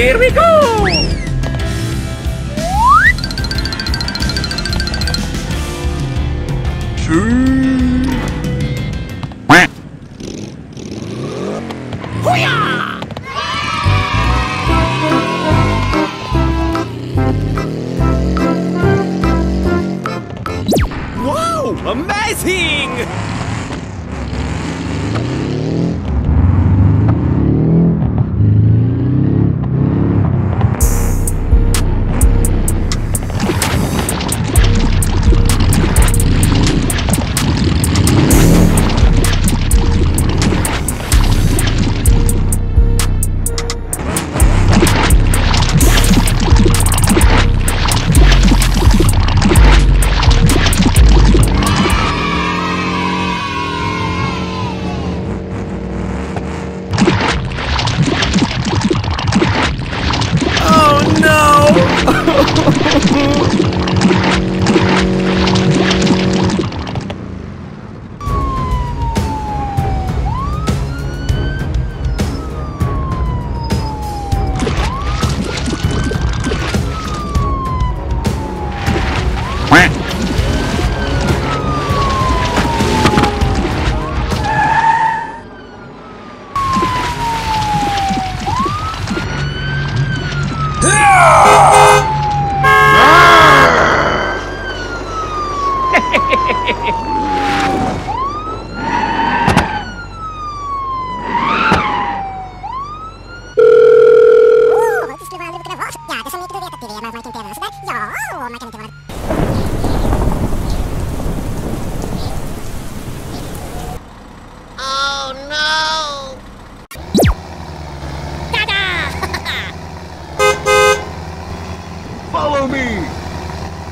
Here we go! Wow! Amazing!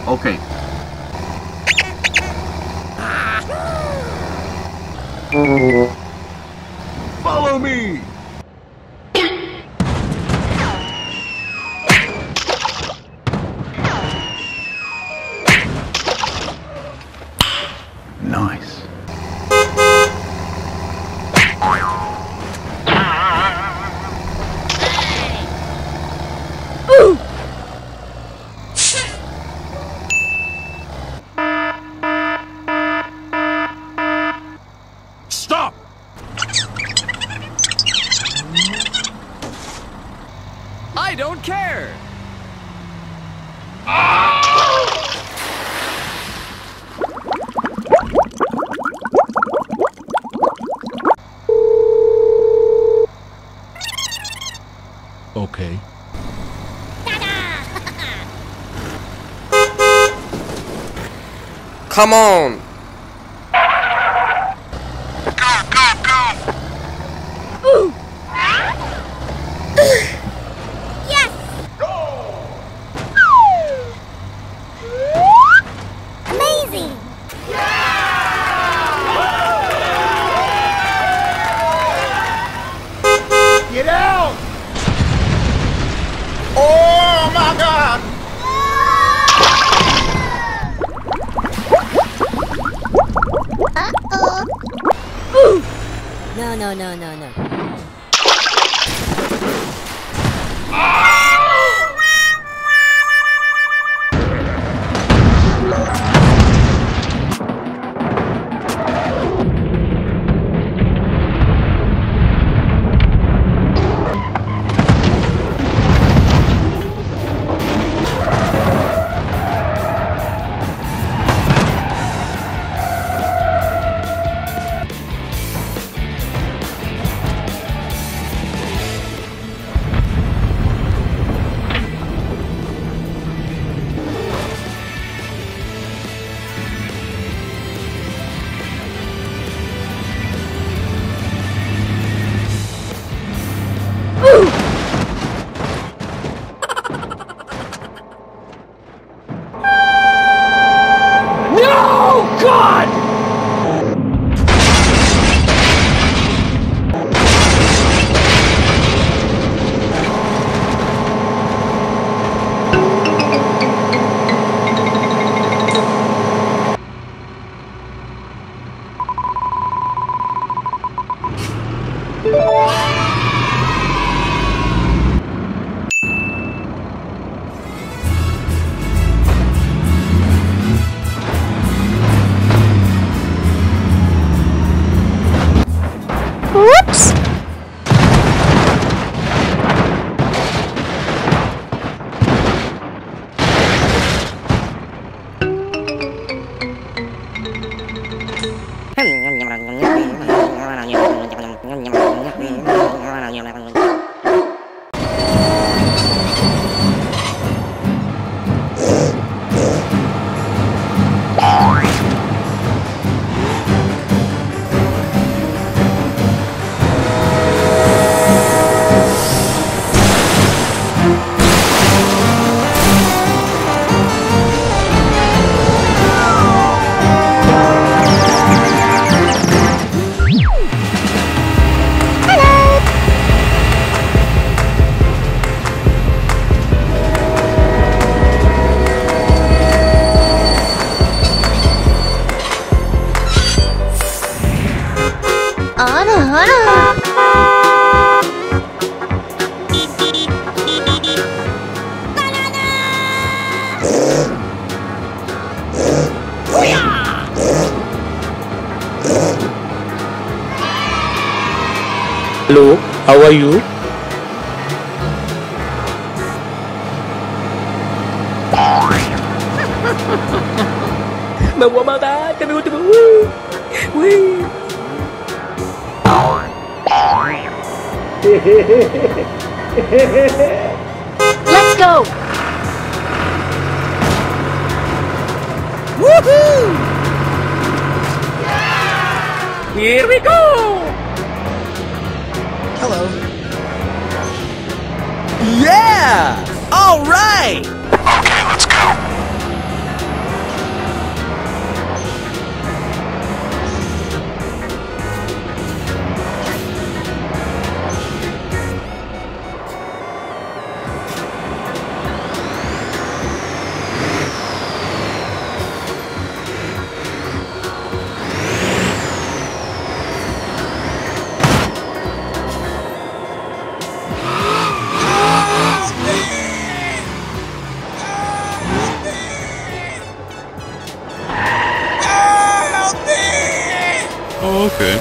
Okay. Follow me. Nice. I don't care! Okay. Come on! Get out! Oh my God! Uh-oh! Ooh. No, no, no, no, no. traps. Hello, how are you? Let's go! Woohoo! Yeah! Here we go! Hello. Yeah! All right! Okay, let's go. Okay.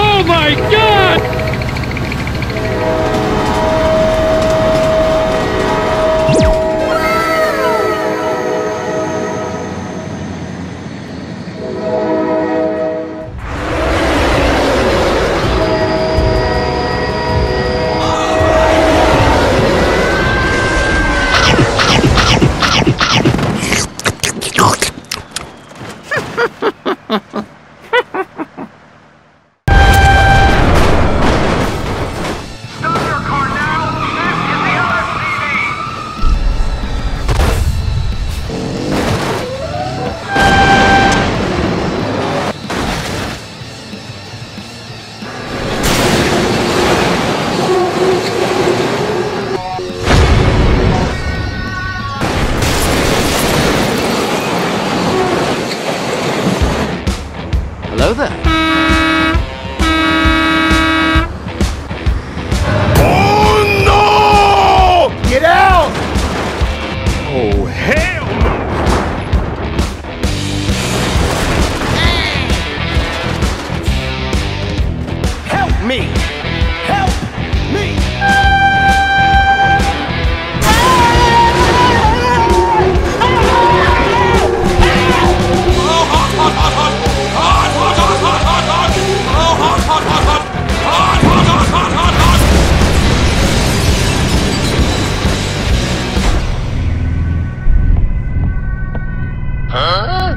Oh my God! Hello there. Oh no! Get out! Oh hell no! Help me! Help me! Huh?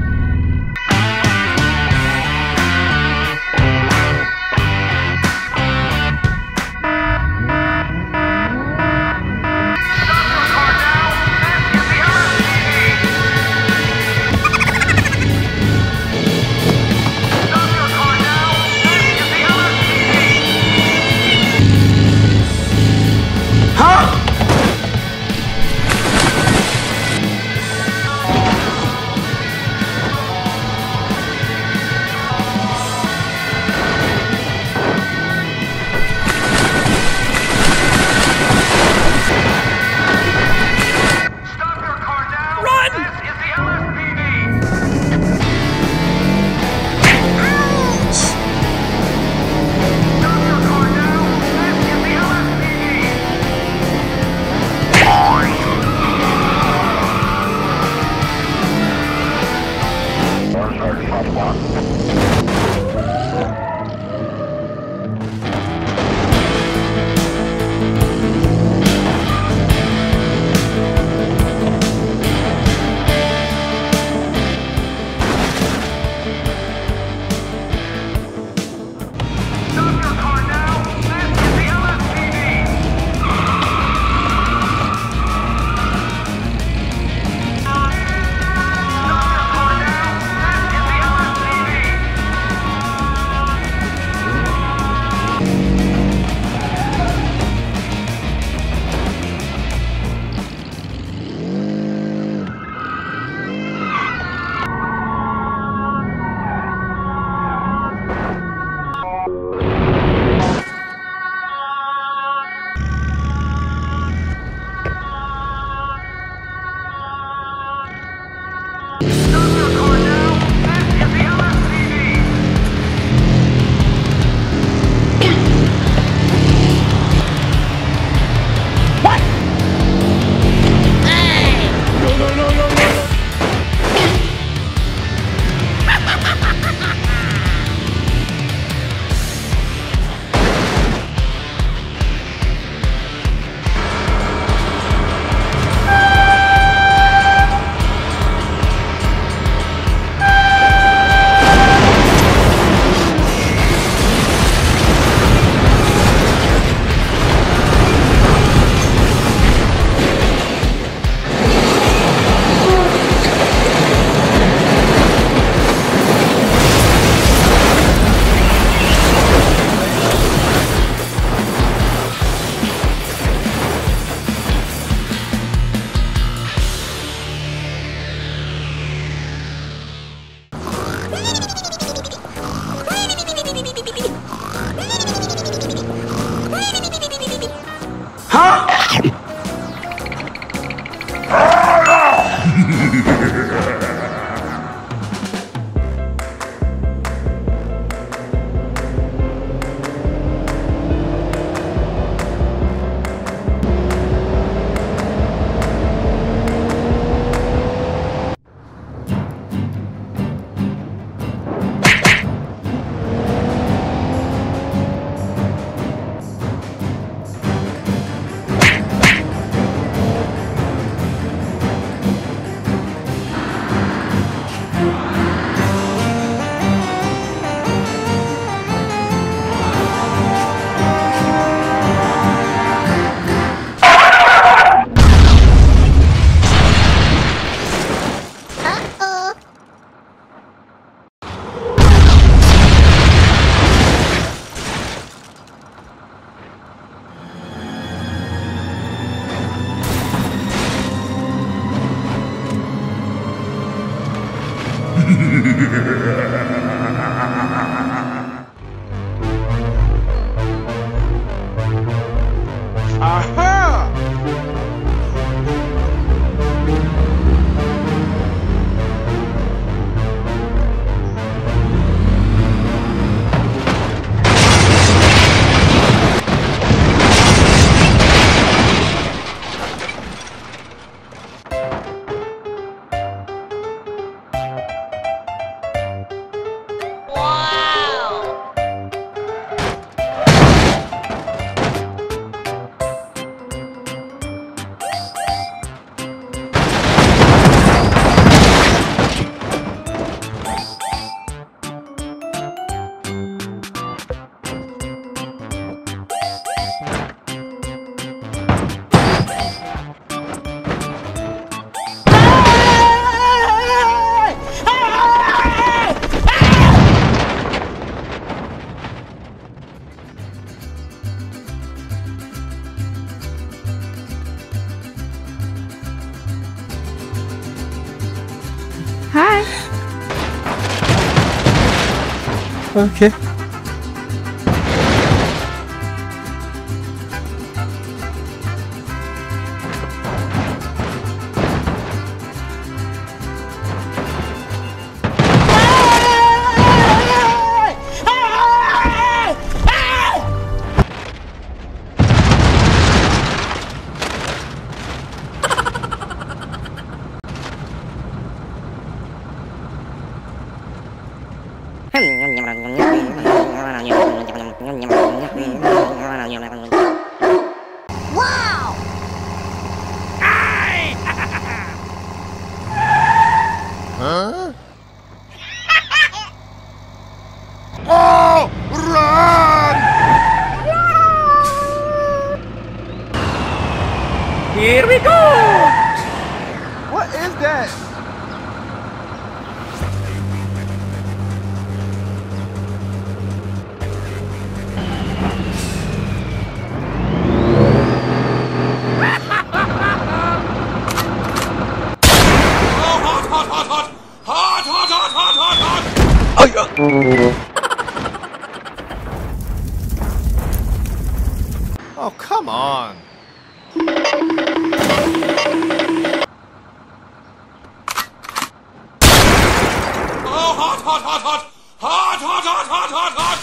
Okay. Wow! Huh? Oh, run! Here we go! What is that? Oh, come on. Oh, hot, hot, hot, hot. Hot, hot, hot, hot, hot, hot.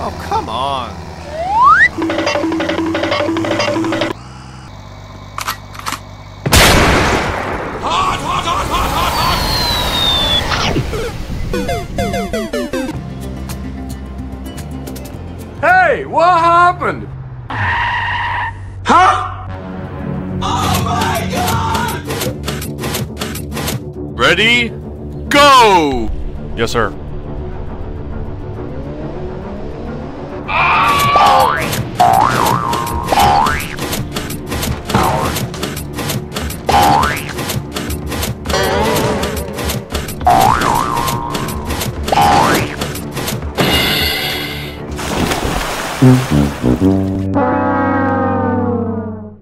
Oh, come on. Hot, hot, hot, hot, hot, hot. Hey, what happened? Huh? Oh my God! Ready? Go! Yes, sir.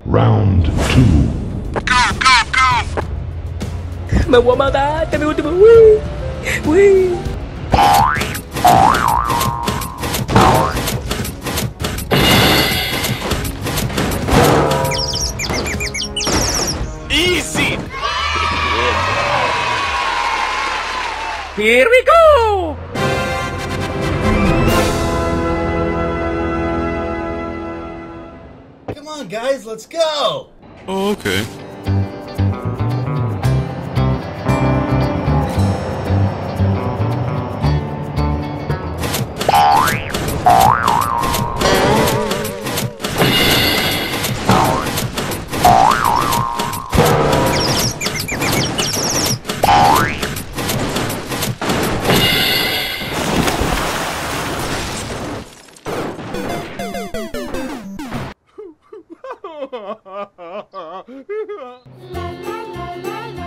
Round two. Go, go, go! My woman, I'm going to do it. Wee! Wee! Easy! Here we go! Come on, guys, let's go! Oh, okay.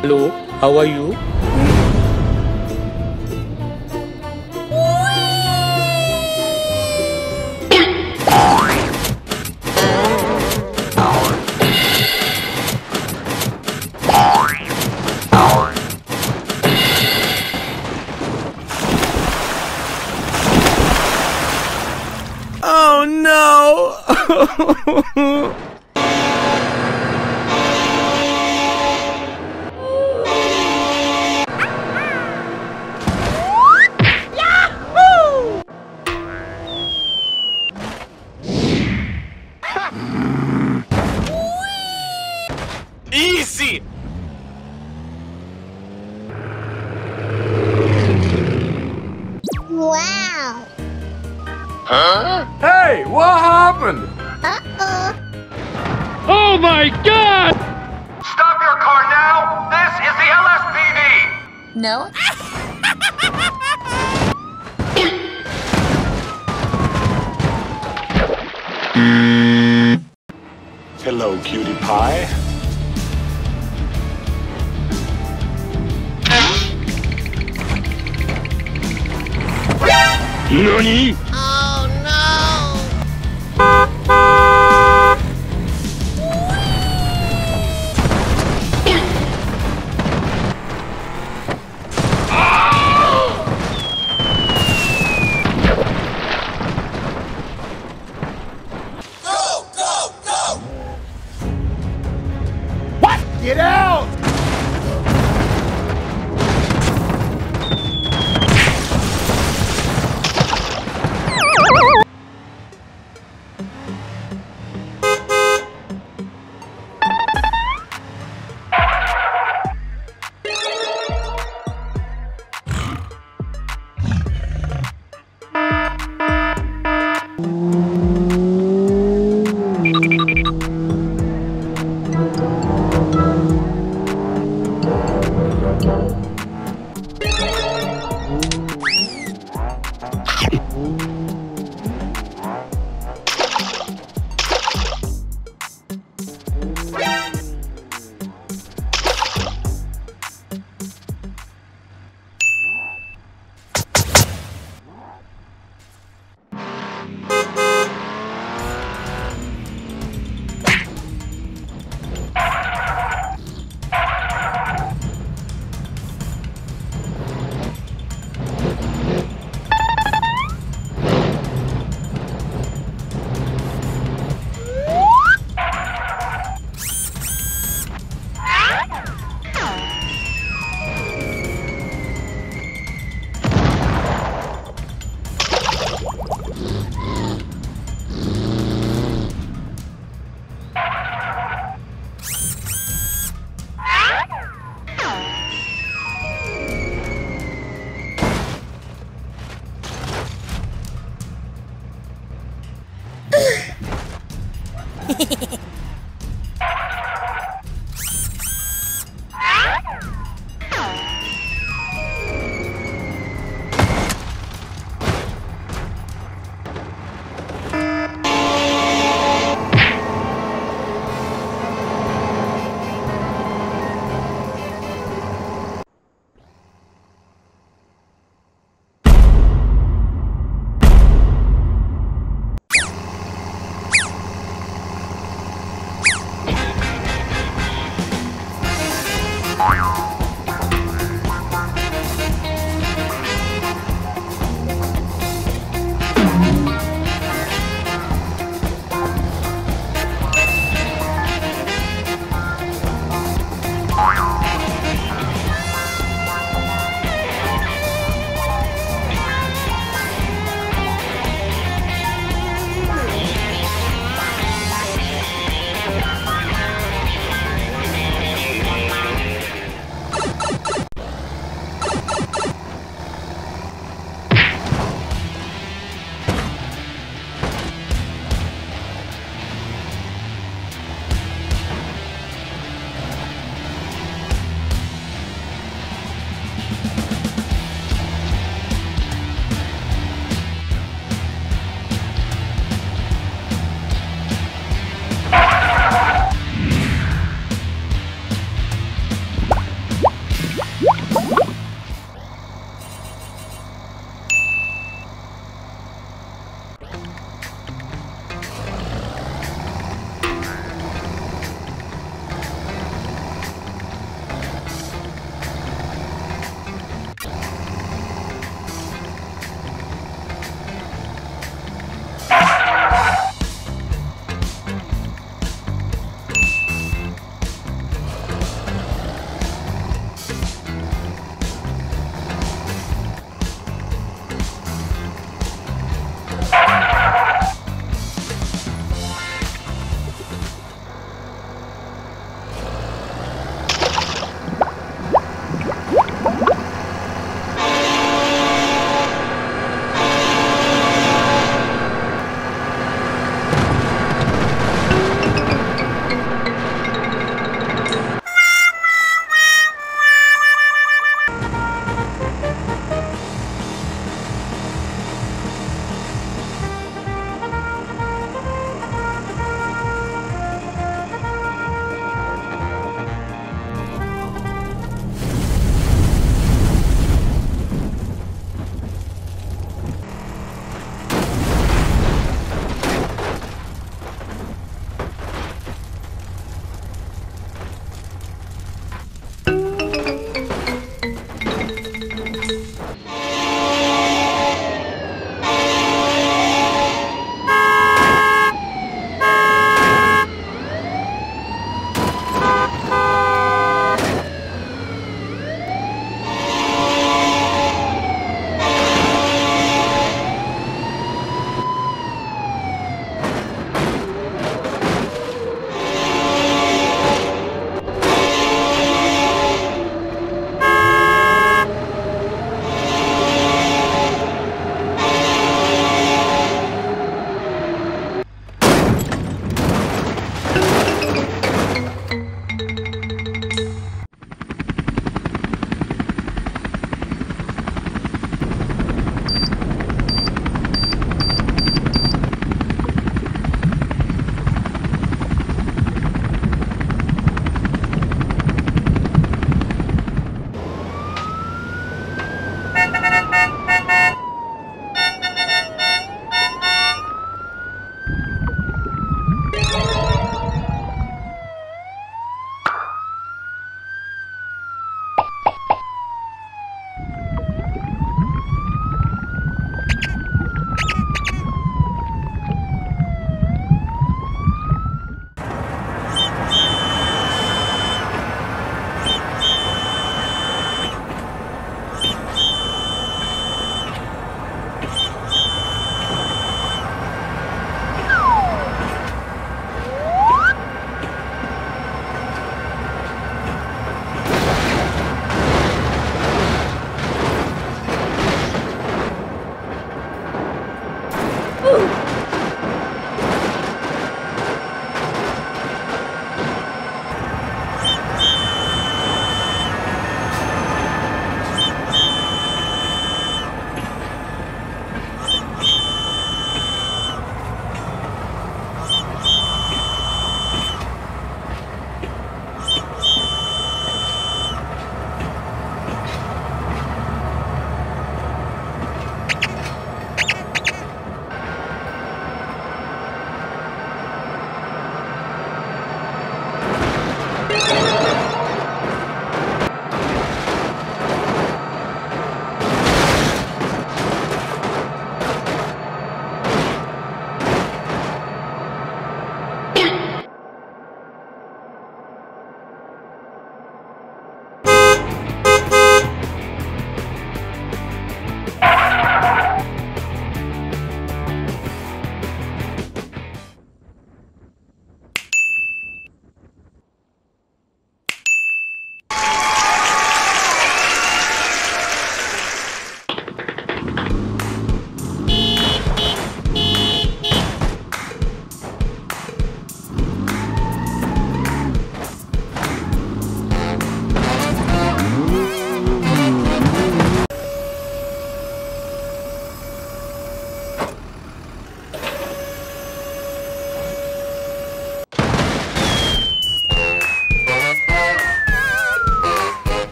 Hello, how are you? Oh no! Easy! Wow! Huh? Hey, what happened? Uh-oh! Oh my God! Stop your car now! This is the L S P D! No? Hello, cutie pie. NANI?! Oh no! Go! Go! Go! What?! Get out!